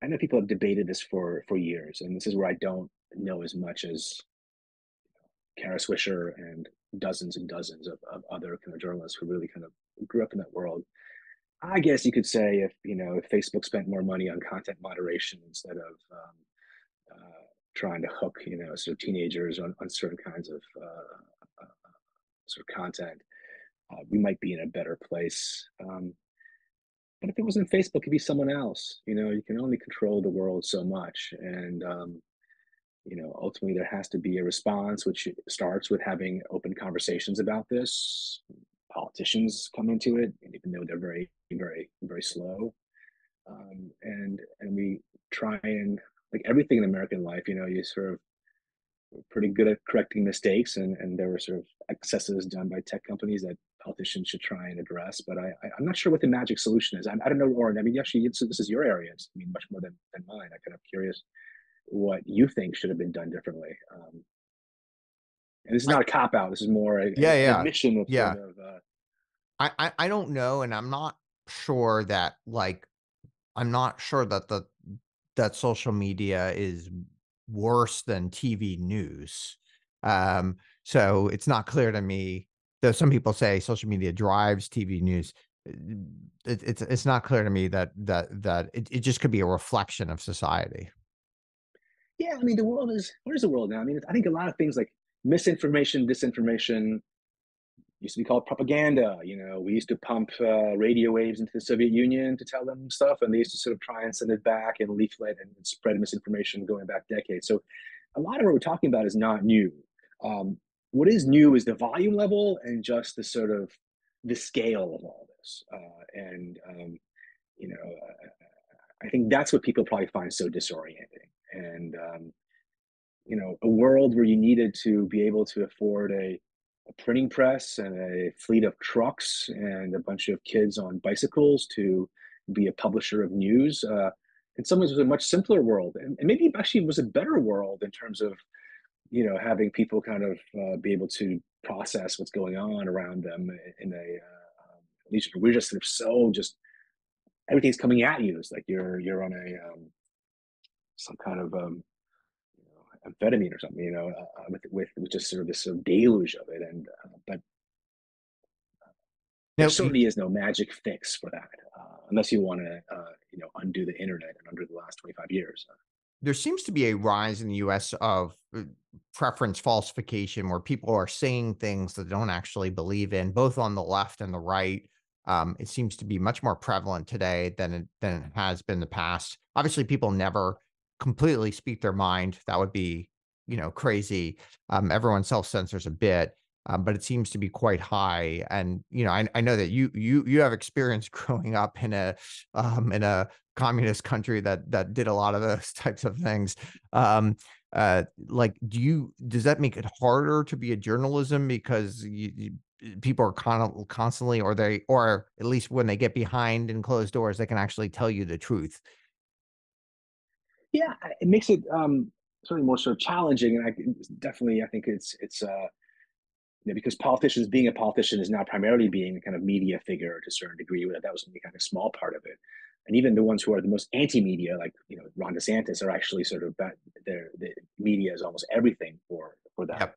I know people have debated this for for years, and this is where I don't know as much as you know, Kara Swisher and dozens and dozens of, of other kind of journalists who really kind of grew up in that world. I guess you could say if, you know, if Facebook spent more money on content moderation instead of um, uh, trying to hook, you know, sort of teenagers on, on certain kinds of uh, uh, sort of content, uh, we might be in a better place. Um, but if it wasn't Facebook, it'd be someone else. You know, you can only control the world so much. And, um, you know, ultimately there has to be a response, which starts with having open conversations about this. Politicians come into it, even though they're very, very, very slow. Um, and and we try and, like everything in American life, you know, you sort of we're pretty good at correcting mistakes, and, and there were sort of excesses done by tech companies that politicians should try and address. But I, I, I'm not sure what the magic solution is. I, I don't know, Auren, I mean, actually, it's, this is your area. It's, I mean, much more than, than mine. I'm kind of curious what you think should have been done differently. Um, And this is not a cop-out. This is more a, yeah, a, yeah. admission of, yeah. sort of uh... I, I, I don't know, and I'm not sure that, like, I'm not sure that the that social media is worse than T V news. Um, so it's not clear to me, though some people say social media drives T V news. It, it's it's not clear to me that that that it, it just could be a reflection of society. Yeah, I mean, the world is what is the world now? I mean, I think a lot of things like misinformation, disinformation used to be called propaganda. You know, we used to pump uh, radio waves into the Soviet Union to tell them stuff, and they used to sort of try and send it back and leaflet and spread misinformation going back decades. So a lot of what we're talking about is not new. Um, what is new is the volume level and just the sort of the scale of all this. Uh, and, um, you know, uh, I think that's what people probably find so disorienting. And, um, you know, a world where you needed to be able to afford a, a printing press and a fleet of trucks and a bunch of kids on bicycles to be a publisher of news. Uh, in some ways, it was a much simpler world, and, and maybe actually it was a better world in terms of, you know, having people kind of uh, be able to process what's going on around them. In a, uh, at least we're just sort of so just everything's coming at you. It's like you're you're on a um, some kind of um, amphetamine or something, you know, uh, with, with with just sort of this sort of deluge of it, and uh, but uh, now, there certainly is no magic fix for that, uh, unless you want to, uh, you know, undo the internet and undo the last twenty-five years. There seems to be a rise in the U S of preference falsification, where people are saying things that they don't actually believe in, both on the left and the right. Um, it seems to be much more prevalent today than it, than it has been in the past. Obviously, people never completely speak their mind. That would be, you know, crazy. Um, everyone self-censors a bit, um, but it seems to be quite high. And, you know, I, I know that you, you, you have experience growing up in a, um, in a communist country that, that did a lot of those types of things. Um, uh, like, do you, does that make it harder to be a journalism because you, you, people are con constantly, or they, or at least when they get behind in closed doors, they can actually tell you the truth. Yeah, it makes it um, certainly more sort of challenging, and I definitely I think it's it's uh, you know, because politicians, being a politician is now primarily being a kind of media figure to a certain degree. Whether that was any kind of small part of it, and even the ones who are the most anti-media, like you know Ron DeSantis, are actually sort of that their the media is almost everything for for them. Yep.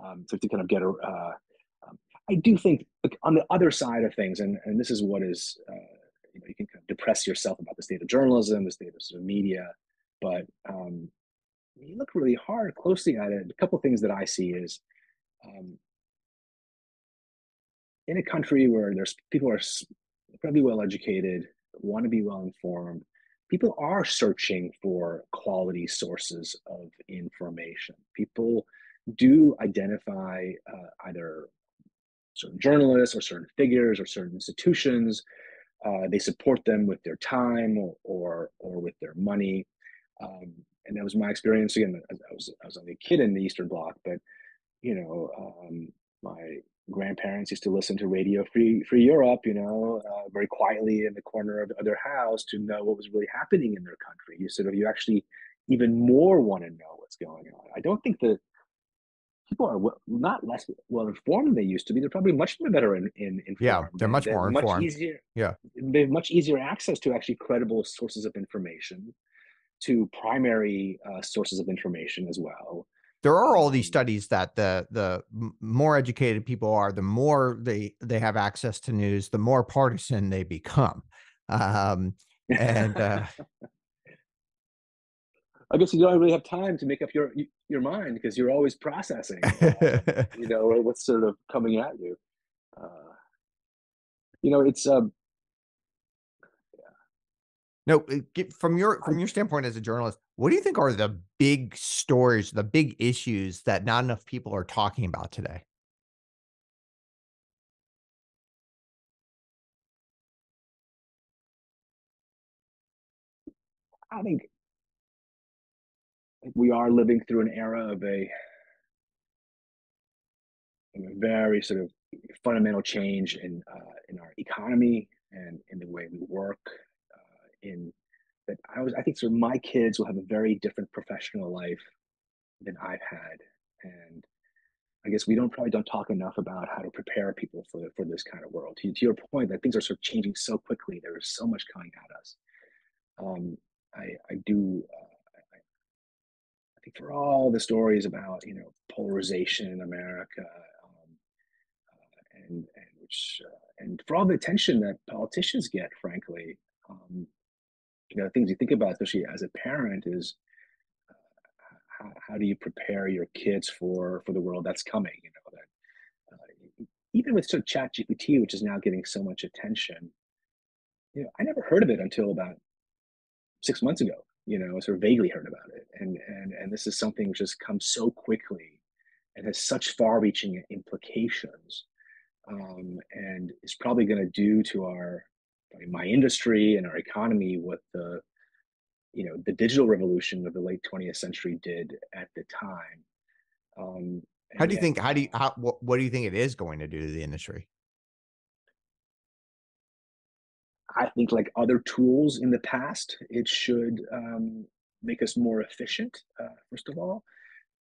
Um, so to kind of get a. Uh, I do think like, on the other side of things, and, and this is what is, uh, you know, you can kind of depress yourself about the state of journalism, the state of, sort of media, but um, you look really hard, closely at it. A couple of things that I see is um, in a country where there's people are incredibly well-educated, want to be well-informed, people are searching for quality sources of information. People do identify uh, either certain journalists or certain figures or certain institutions. Uh, they support them with their time or or, or with their money. Um, and that was my experience. Again, I was, I was only a kid in the Eastern Bloc, but you know, um, my grandparents used to listen to Radio Free, Free Europe, you know, uh, very quietly in the corner of their house to know what was really happening in their country. You sort of, you actually even more want to know what's going on. I don't think that people are well, not less well informed than they used to be. They're probably much better in, in informed. Yeah, they're much they're more much informed. Easier, yeah, they have much easier access to actually credible sources of information, to primary uh, sources of information as well. There are all these studies that the the more educated people are, the more they they have access to news, the more partisan they become, um, and. Uh, I guess you don't really have time to make up your your mind because you're always processing, uh, you know, what's sort of coming at you. Uh, you know, it's um, yeah. No. From your from your standpoint as a journalist, what do you think are the big stories, the big issues that not enough people are talking about today? I think. We are living through an era of a, of a very sort of fundamental change in uh, in our economy and in the way we work. Uh, in that, I was I think sort of my kids will have a very different professional life than I've had, and I guess we don't probably don't talk enough about how to prepare people for for this kind of world. To, to your point, that things are sort of changing so quickly. There is so much coming at us. Um, I I do. Uh, For all the stories about you know polarization in America, um, uh, and and which uh, and for all the attention that politicians get, frankly, um, you know things you think about, especially as a parent, is uh, how, how do you prepare your kids for for the world that's coming? You know that uh, even with sort of ChatGPT, which is now getting so much attention, you know I never heard of it until about six months ago. You know, sort of vaguely heard about it, and and and this is something which has come so quickly, and has such far-reaching implications, um, and is probably going to do to our, my industry and our economy what the, you know, the digital revolution of the late twentieth century did at the time. Um, how do you think? How do you? How, what, what do you think it is going to do to the industry? I think, like other tools in the past, it should um, make us more efficient. Uh, first of all,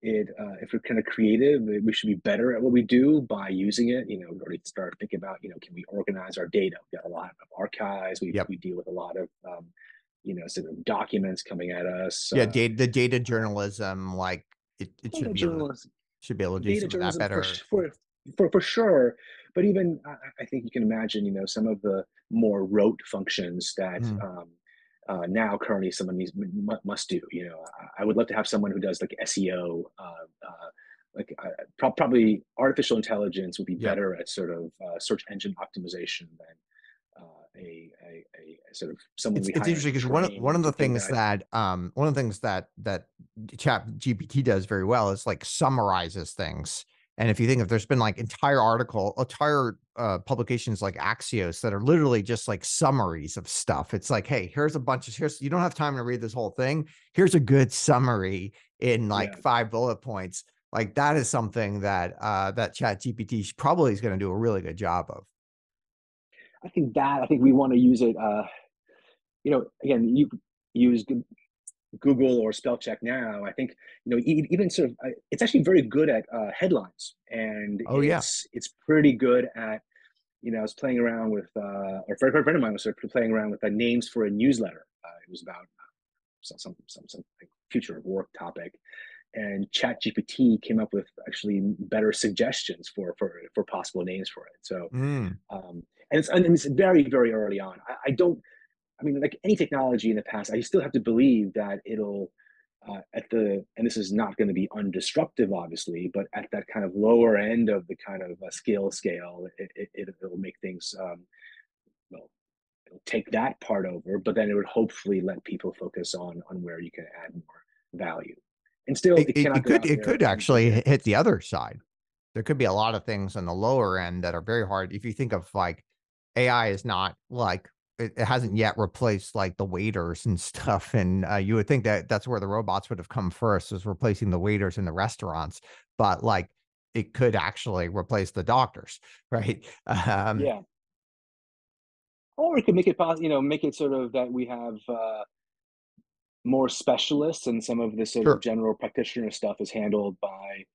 it uh, if we're kind of creative, we should be better at what we do by using it. You know, we already start thinking about, you know, can we organize our data? We've got a lot of archives. We yep. we deal with a lot of um, you know sort of documents coming at us. Yeah, uh, data, the data journalism, like it, it should be able, should be able to do some of that better. For, for, For for sure, but even I, I think you can imagine, you know, some of the more rote functions that mm. um, uh, now currently someone needs, must do. You know, I, I would love to have someone who does like S E O, uh, uh, like uh, pro probably artificial intelligence would be yeah. better at sort of uh, search engine optimization than uh, a, a, a sort of someone. It's, we it's interesting because one of, one of the things that, that um, one of the things that that ChatGPT does very well is like summarizes things. And if you think of, there's been like entire article, entire uh, publications like Axios that are literally just like summaries of stuff. It's like, hey, here's a bunch of, here's, you don't have time to read this whole thing. Here's a good summary in like yeah. five bullet points Like that is something that uh, that ChatGPT probably is going to do a really good job of. I think that I think we want to use it. Uh, you know, again, you use Google or spell check now. I think you know even sort of it's actually very good at uh, headlines, and oh it's, yeah, it's pretty good at. You know, I was playing around with, uh, or a friend of mine was sort of playing around with the names for a newsletter. Uh, it was about some some some, some like future of work topic, and ChatGPT came up with actually better suggestions for for for possible names for it. So, mm. um, and it's and it's very very early on. I, I don't, I mean, like any technology in the past, I still have to believe that it'll uh, at the and this is not going to be undisruptive, obviously, but at that kind of lower end of the kind of uh, scale scale, it, it, it it'll make things um, well. Take that part over, but then it would hopefully let people focus on on where you can add more value. And still, it, it, cannot it could it could actually hit the other side. There could be a lot of things on the lower end that are very hard. If you think of like A I is not like it, it hasn't yet replaced like the waiters and stuff, and uh, you would think that that's where the robots would have come first, is replacing the waiters in the restaurants. But like it could actually replace the doctors, right? Um, yeah. Or it could make it possible, you know, make it sort of that we have uh, more specialists, and some of the sort sure. of general practitioner stuff is handled by,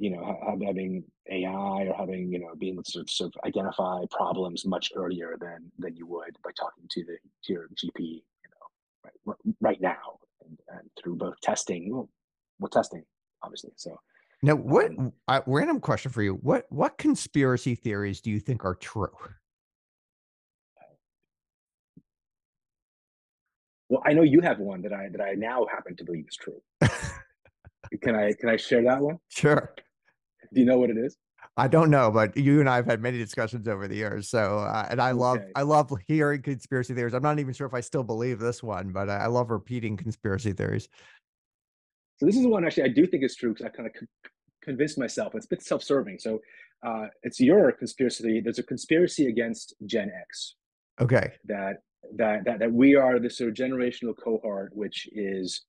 you know, ha having A I or having, you know, being able to sort of, sort of identify problems much earlier than than you would by talking to the to your G P, you know, right, right now, and, and through both testing, well, well, testing, obviously. So now, what um, uh, random question for you? What what conspiracy theories do you think are true? Well, I know you have one that I that I now happen to believe is true. Can I can I share that one? Sure. Do you know what it is? I don't know, but you and I have had many discussions over the years. So, uh, and I okay. love I love hearing conspiracy theories. I'm not even sure if I still believe this one, but I love repeating conspiracy theories. So this is one actually I do think is true, because I kind of con convinced myself. It's a bit self-serving. So, uh, it's your conspiracy. There's a conspiracy against Gen X. Okay. That. That, that that we are this sort of generational cohort which is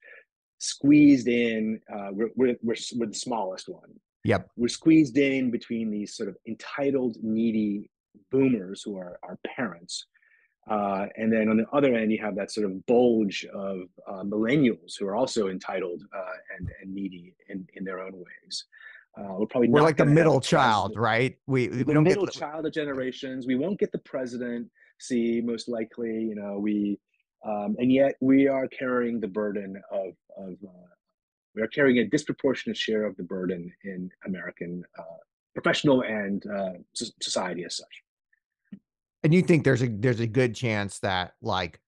squeezed in. Uh, we're, we're we're we're the smallest one. Yep, we're squeezed in between these sort of entitled, needy boomers who are our parents, uh, and then on the other end you have that sort of bulge of uh, millennials who are also entitled uh, and and needy in in their own ways. Uh, we're probably we're like the middle child, right? We the we don't middle get... child of generations. We won't get the president. See, most likely, you know, we, um, and yet we are carrying the burden of, of uh, we are carrying a disproportionate share of the burden in American uh, professional and uh, society as such. And you think there's a there's a good chance that like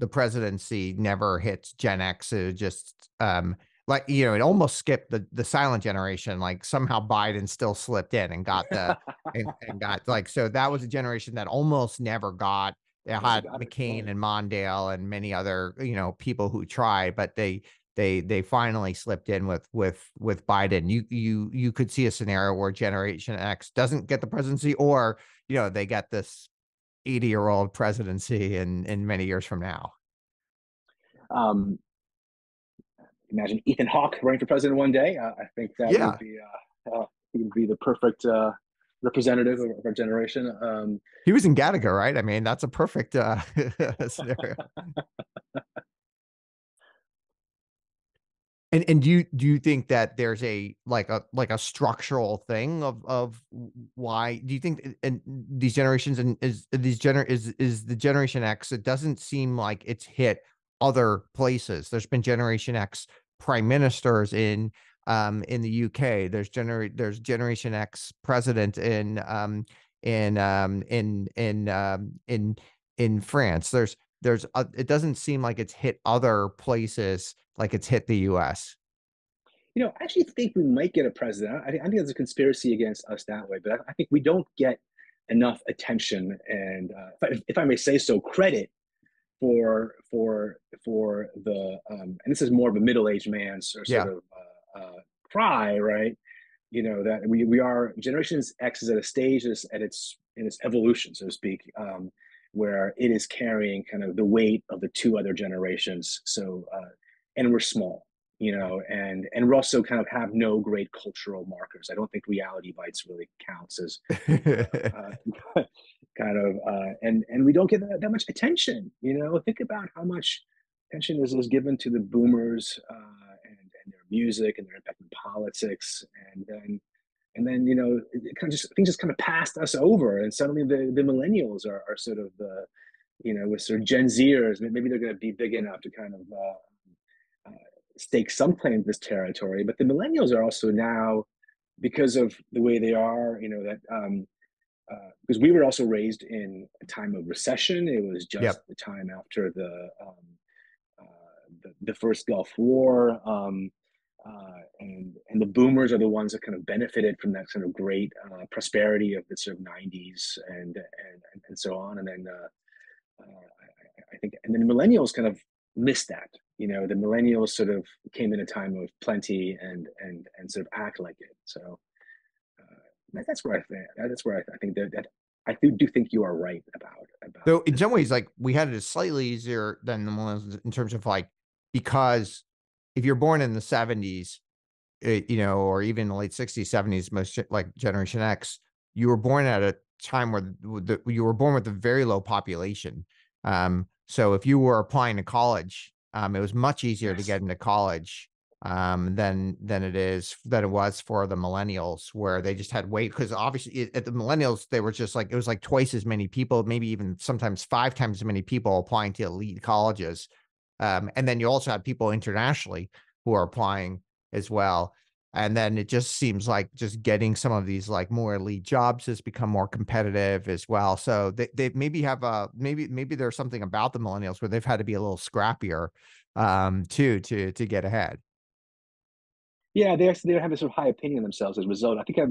the presidency never hits Gen X? It just um, like you know, it almost skipped the the silent generation. Like somehow Biden still slipped in and got the and, and got like so that was a generation that almost never got. It had McCain and Mondale and many other you know people who tried, but they they they finally slipped in with with with Biden. You you you could see a scenario where Generation X doesn't get the presidency, or you know they get this eighty year old presidency in in many years from now. Um. Imagine Ethan Hawke running for president one day. Uh, I think that yeah. would be uh, uh, he would be the perfect uh, representative of our generation. Um, he was in Gattaca, right? I mean, that's a perfect uh, scenario. and and do you do you think that there's a like a like a structural thing of of why do you think and these generations and is these gener is is the Generation X? It doesn't seem like it's hit other places. There's been Generation X prime ministers in um in the U K. There's gener there's Generation X president in um in um in in um in in France. There's there's a, it doesn't seem like it's hit other places like it's hit the U S. You know, I actually think we might get a president. I, I think there's a conspiracy against us that way, but I, I think we don't get enough attention and uh, if, if I may say so, credit for for for the um and this is more of a middle-aged man sort, yeah. sort of uh, uh cry, right? You know that we we are Generations X is at a stage is at its in its evolution, so to speak, um where it is carrying kind of the weight of the two other generations. So uh and we're small, you know, and and we also kind of have no great cultural markers. I don't think Reality Bites really counts as uh, kind of, uh, and and we don't get that, that much attention. You know, think about how much attention is, is given to the boomers uh, and, and their music and their impact in politics, and then and then you know, it kind of just things just kind of passed us over, and suddenly the the millennials are are sort of the, you know, with sort of Gen Zers, maybe they're going to be big enough to kind of uh, uh, stake some claim to this territory. But the millennials are also now, because of the way they are, you know, that um, uh, because we were also raised in a time of recession. It was just yep. the time after the, um, uh, the the first Gulf War, um, uh, and and the boomers are the ones that kind of benefited from that sort of great uh, prosperity of the sort of nineties and and and so on, and then. Uh, Uh, I, I think, and then millennials kind of missed that. You know, the millennials sort of came in a time of plenty and and and sort of act like it. So uh, that, that's where I think that's where I, I think that, that I do, do think you are right about. about so in some ways, like we had it slightly easier than the millennials in terms of like, because if you're born in the seventies, it, you know, or even the late sixties, seventies, most like Generation X, you were born at a time where the, you were born with a very low population. Um, so if you were applying to college, um, it was much easier yes. to get into college um, than than it is than it was for the millennials, where they just had wait because obviously it, at the millennials they were just like it was like twice as many people, maybe even sometimes five times as many people applying to elite colleges, um, and then you also had people internationally who are applying as well. And then it just seems like just getting some of these like more elite jobs has become more competitive as well. So they, they maybe have a maybe maybe there's something about the millennials where they've had to be a little scrappier um, too to to get ahead. Yeah, they actually they have a sort of high opinion of themselves as a result. I think I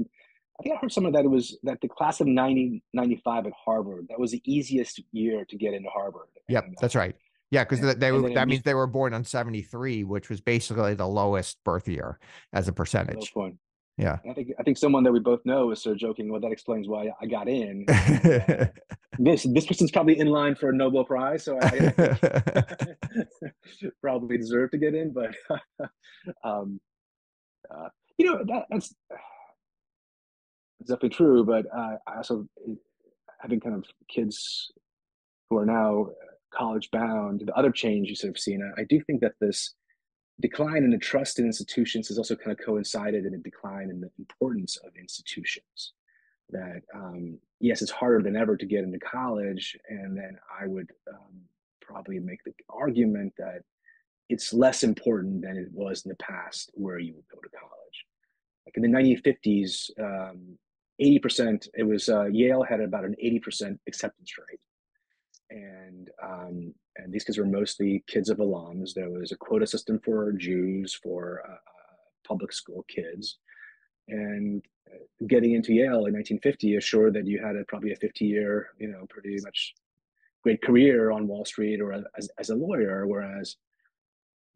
I think I heard some of that. It was that the class of ninety ninety-five at Harvard, that was the easiest year to get into Harvard. Yep, and, that's right. Yeah, because that means used, they were born on seventy-three, which was basically the lowest birth year as a percentage. Yeah, I think I think someone that we both know is sort of joking. Well, that explains why I got in. uh, this this person's probably in line for a Nobel Prize, so I, I probably deserve to get in. But um, uh, you know, that, that's definitely true. But uh, I also having kind of kids who are now college bound, the other change you sort of seen, I, I do think that this decline in the trust in institutions has also kind of coincided in a decline in the importance of institutions. That um, yes, it's harder than ever to get into college, and then I would um, probably make the argument that it's less important than it was in the past, where you would go to college. Like in the nineteen fifties, um, eighty percent. It was uh, Yale had about an eighty percent acceptance rate. And um, and these kids were mostly kids of alums. There was a quota system for Jews, for uh, public school kids. And getting into Yale in nineteen fifty assured that you had a, probably a fifty-year, you know, pretty much great career on Wall Street or as as a lawyer. Whereas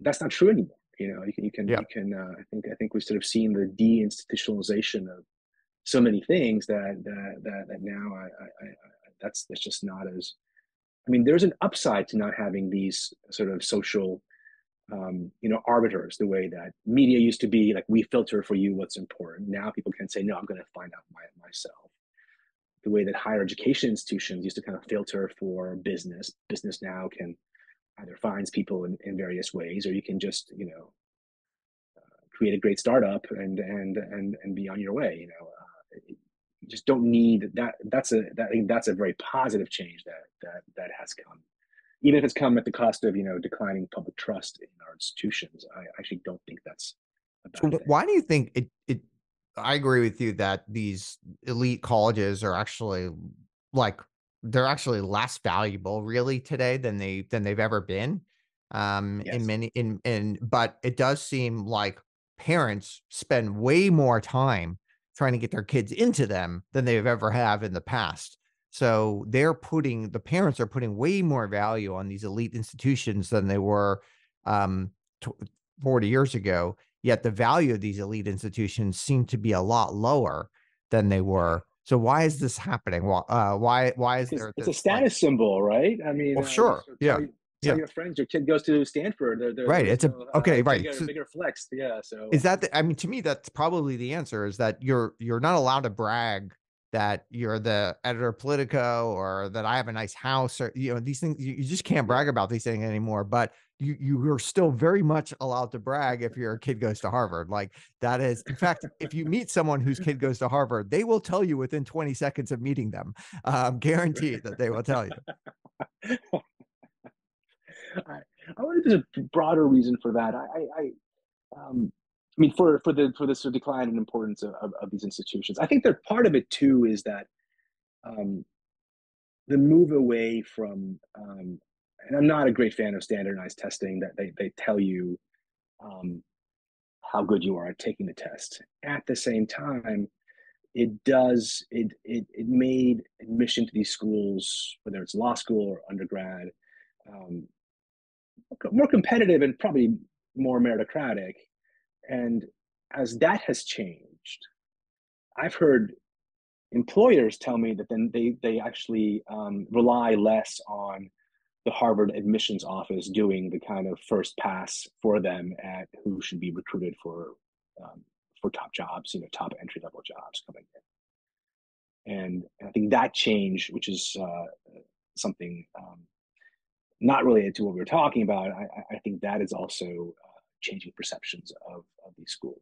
that's not true anymore. You know, you can you can, yeah. you can uh, I think I think we've sort of seen the deinstitutionalization of so many things that that that, that now I, I, I that's that's just not as I mean, there's an upside to not having these sort of social, um, you know, arbiters, the way that media used to be, like, we filter for you what's important. Now people can say, no, I'm going to find out my, myself. The way that higher education institutions used to kind of filter for business. Business now can either finds people in, in various ways, or you can just, you know, uh, create a great startup and, and, and, and be on your way, you know. Uh, it, You just don't need that. That's a that that's a very positive change that that that has come, even if it's come at the cost of, you know, declining public trust in our institutions. I actually don't think that's a bad thing. Why do you think it? It I agree with you that these elite colleges are actually like they're actually less valuable really today than they than they've ever been. Um, yes. in many in in but it does seem like parents spend way more time trying to get their kids into them than they've ever have in the past. So they're putting, the parents are putting way more value on these elite institutions than they were um, forty years ago. Yet the value of these elite institutions seem to be a lot lower than they were. So why is this happening? Well, uh, why, why is there? It's a status symbol, right? I mean, well, uh, sure. Yeah. Some yeah. of your friends, your kid goes to Stanford. They're, they're, right. It's a uh, okay. Right. Bigger, so, bigger flex. Yeah. So is that? The, I mean, to me, that's probably the answer. Is that you're you're not allowed to brag that you're the editor of Politico or that I have a nice house or you know these things. You, you just can't brag about these things anymore. But you you are still very much allowed to brag if your kid goes to Harvard. Like that is, in fact, if you meet someone whose kid goes to Harvard, they will tell you within twenty seconds of meeting them. Um, guaranteed that they will tell you. I, I wonder if there's a broader reason for that. I, I, um, I mean, for for the for the sort of decline in importance of, of, of these institutions, I think that part of it too is that um, the move away from, um, and I'm not a great fan of standardized testing that they they tell you um, how good you are at taking the test. At the same time, it does it it it made admission to these schools, whether it's law school or undergrad, Um, more competitive and probably more meritocratic. And as that has changed, I've heard employers tell me that then they, they actually um, rely less on the Harvard admissions office doing the kind of first pass for them at who should be recruited for, um, for top jobs, you know, top entry level jobs coming in. And I think that change, which is uh, something um, not related to what we were talking about, I, I think that is also uh, changing perceptions of, of these schools.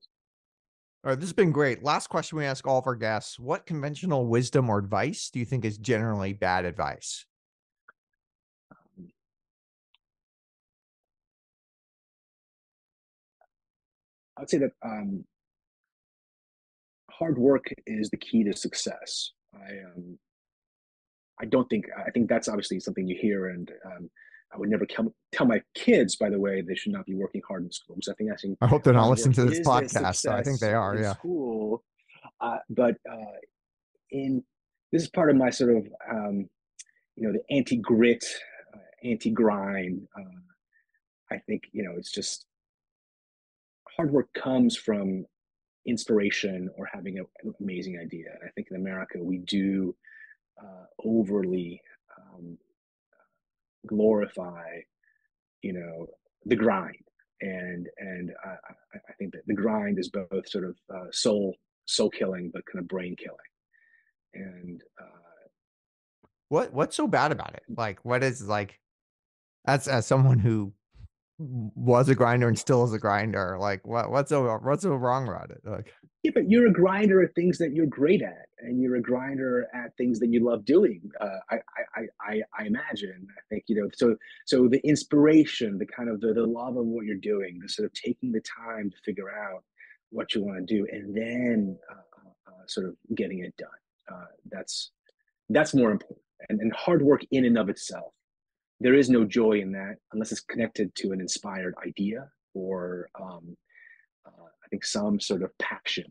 All right, this has been great. Last question we ask all of our guests: what conventional wisdom or advice do you think is generally bad advice? Um, I would say that um, hard work is the key to success. I um, I don't think, I think that's obviously something you hear, and um, I would never tell my kids, by the way, they should not be working hard in school. So I think I think I hope they're not listening to this podcast. So I think they are. Yeah. School, uh, but uh, in this is part of my sort of um, you know the anti-grit, uh, anti-grind. Uh, I think you know it's just hard work comes from inspiration or having a, an amazing idea, and I think in America we do Uh, overly um, glorify, you know, the grind, and and I, I, I think that the grind is both sort of uh, soul soul killing, but kind of brain killing. And uh, what what's so bad about it? Like, what is like, as as someone who was a grinder and still is a grinder, like what what's so what's so wrong about it? Like, yeah, but you're a grinder at things that you're great at, and you're a grinder at things that you love doing. Uh, I, I I I imagine. I think you know. So so the inspiration, the kind of the, the love of what you're doing, the sort of taking the time to figure out what you want to do, and then uh, uh, sort of getting it done. Uh, that's that's more important. And, and hard work in and of itself, there is no joy in that unless it's connected to an inspired idea or um, uh, I think some sort of passion.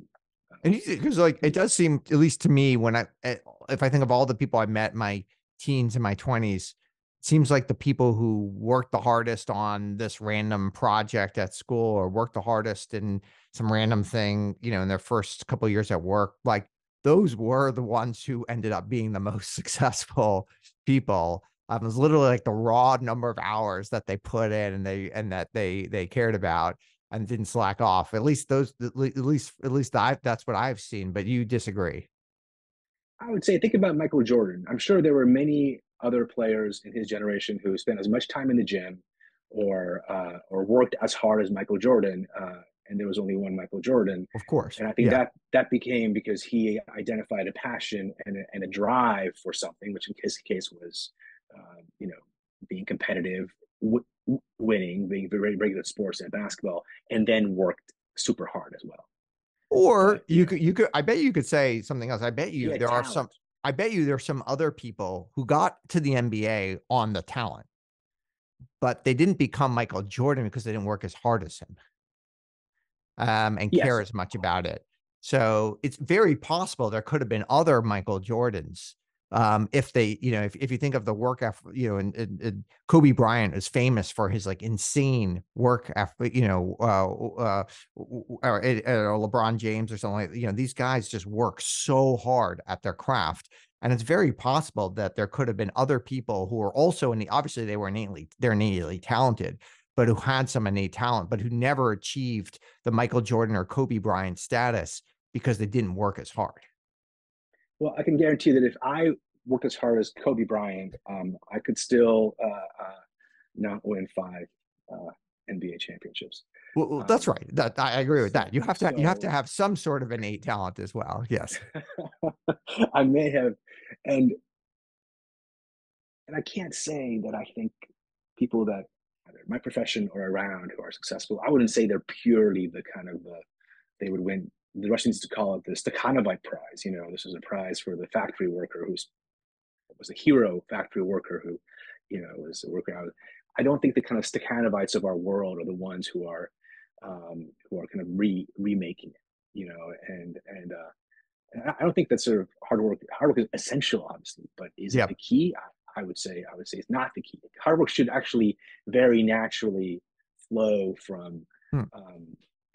And because like it does seem, at least to me, when I if I think of all the people I met in my teens and my twenties, it seems like the people who worked the hardest on this random project at school or worked the hardest in some random thing, you know, in their first couple of years at work, like those were the ones who ended up being the most successful people. Um, it was literally like the raw number of hours that they put in and they and that they they cared about and didn't slack off. At least those, at least at least I, that's what I've seen. But you disagree? I would say think about Michael Jordan. I'm sure there were many other players in his generation who spent as much time in the gym or uh, or worked as hard as Michael Jordan. Uh, and there was only one Michael Jordan, of course. And I think yeah. that that became because he identified a passion and a, and a drive for something, which in his case was, Uh, you know, being competitive, w winning, being very regular sports and basketball, and then worked super hard as well. Or you yeah. could, you could, I bet you could say something else. I bet you yeah, there talent. are some, I bet you there are some other people who got to the N B A on the talent, but they didn't become Michael Jordan because they didn't work as hard as him um, and yes. care as much about it. So it's very possible there could have been other Michael Jordans. Um, if they, you know, if, if you think of the work effort, you know, and, and, and Kobe Bryant is famous for his like insane work effort, you know, uh, uh, or, or LeBron James or something like that. You know, these guys just work so hard at their craft And it's very possible that there could have been other people who are also in the, obviously they were innately, they're innately talented, but who had some innate talent, but who never achieved the Michael Jordan or Kobe Bryant status because they didn't work as hard. Well, I can guarantee that if I worked as hard as Kobe Bryant, um, I could still uh, uh, not win five uh, N B A championships. Well, well um, that's right. That, I agree with that. You have to so, you have to have some sort of innate talent as well. Yes, I may have, and and I can't say that I think people that either my profession or around who are successful, I wouldn't say they're purely the kind of the they would win. The Russians to call it the Stakhanovite Prize. You know, this is a prize for the factory worker who's was a hero factory worker who, you know, was a worker. I don't think the kind of Stakhanovites of our world are the ones who are, um, who are kind of re remaking it. You know, and and, uh, and I don't think that sort of hard work. Hard work is essential, obviously, but is yep. it the key? I, I would say I would say it's not the key. Hard work should actually very naturally flow from. Hmm. Um,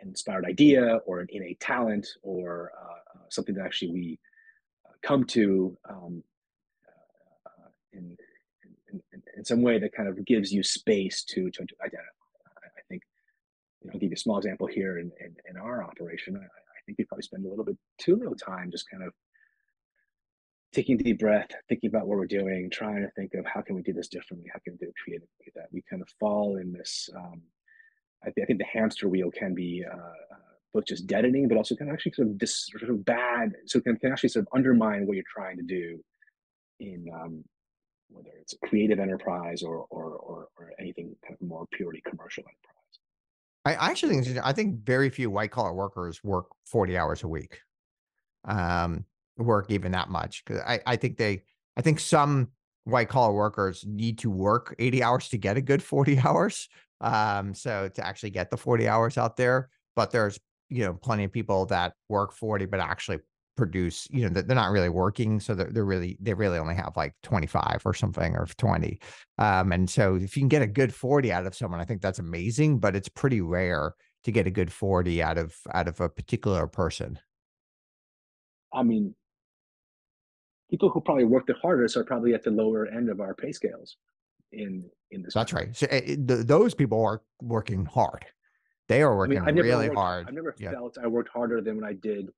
inspired idea or an innate talent or uh, something that actually we uh, come to um, uh, in, in, in, in some way that kind of gives you space to, to, to identify. I think, you know, I'll give you a small example here in, in, in our operation. I, I think we probably spend a little bit too little time just kind of taking a deep breath, thinking about what we're doing, trying to think of how can we do this differently? How can we do it creatively? That we kind of fall in this, um, I think the hamster wheel can be uh, both just deadening, but also can actually sort of dis, sort of bad. So it can, can actually sort of undermine what you're trying to do in um, whether it's a creative enterprise or or or, or anything kind of more purely commercial enterprise. I actually think I think very few white collar workers work forty hours a week, um, work even that much because I I think they I think some white collar workers need to work eighty hours to get a good forty hours. Um, so to actually get the forty hours out there, but there's, you know, plenty of people that work forty, but actually produce, you know, they're not really working. So they're, they're really, they really only have like twenty-five or something or twenty. Um, and so if you can get a good forty out of someone, I think that's amazing, but it's pretty rare to get a good forty out of, out of a particular person. I mean, people who probably work the hardest are probably at the lower end of our pay scales. In in this, that's right. So it, th those people are working hard. They are working I mean, I've really worked, hard. I've never yeah. felt I worked harder than when I did,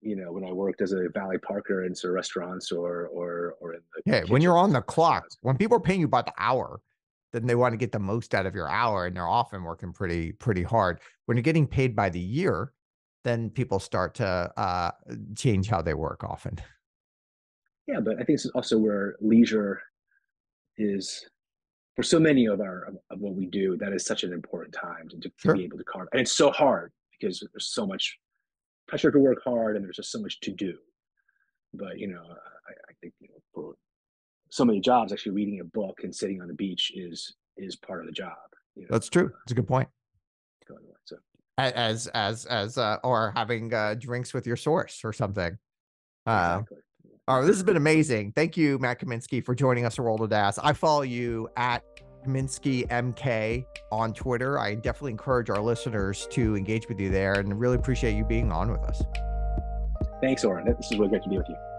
you know, when I worked as a valet parker in some restaurants or or or in the yeah. When you're on the clock, when people are paying you by the hour, then they want to get the most out of your hour, and they're often working pretty pretty hard. When you're getting paid by the year, then people start to uh, change how they work often. Yeah, but I think this is also where leisure is. For so many of our of, of what we do, that is such an important time to, to sure. be able to carve, and it's so hard because there's so much pressure to work hard, and there's just so much to do. But you know, I, I think you know, for so many jobs, actually reading a book and sitting on the beach is is part of the job. You know? That's true. That's a good point. So, as as as uh, or having uh, drinks with your source or something. Uh, exactly. Oh, this has been amazing. Thank you, Matt Kaminski, for joining us at World of DaaS. I follow you at Kaminski M K on Twitter. I definitely encourage our listeners to engage with you there and really appreciate you being on with us. Thanks, Auren. This is really great to be with you.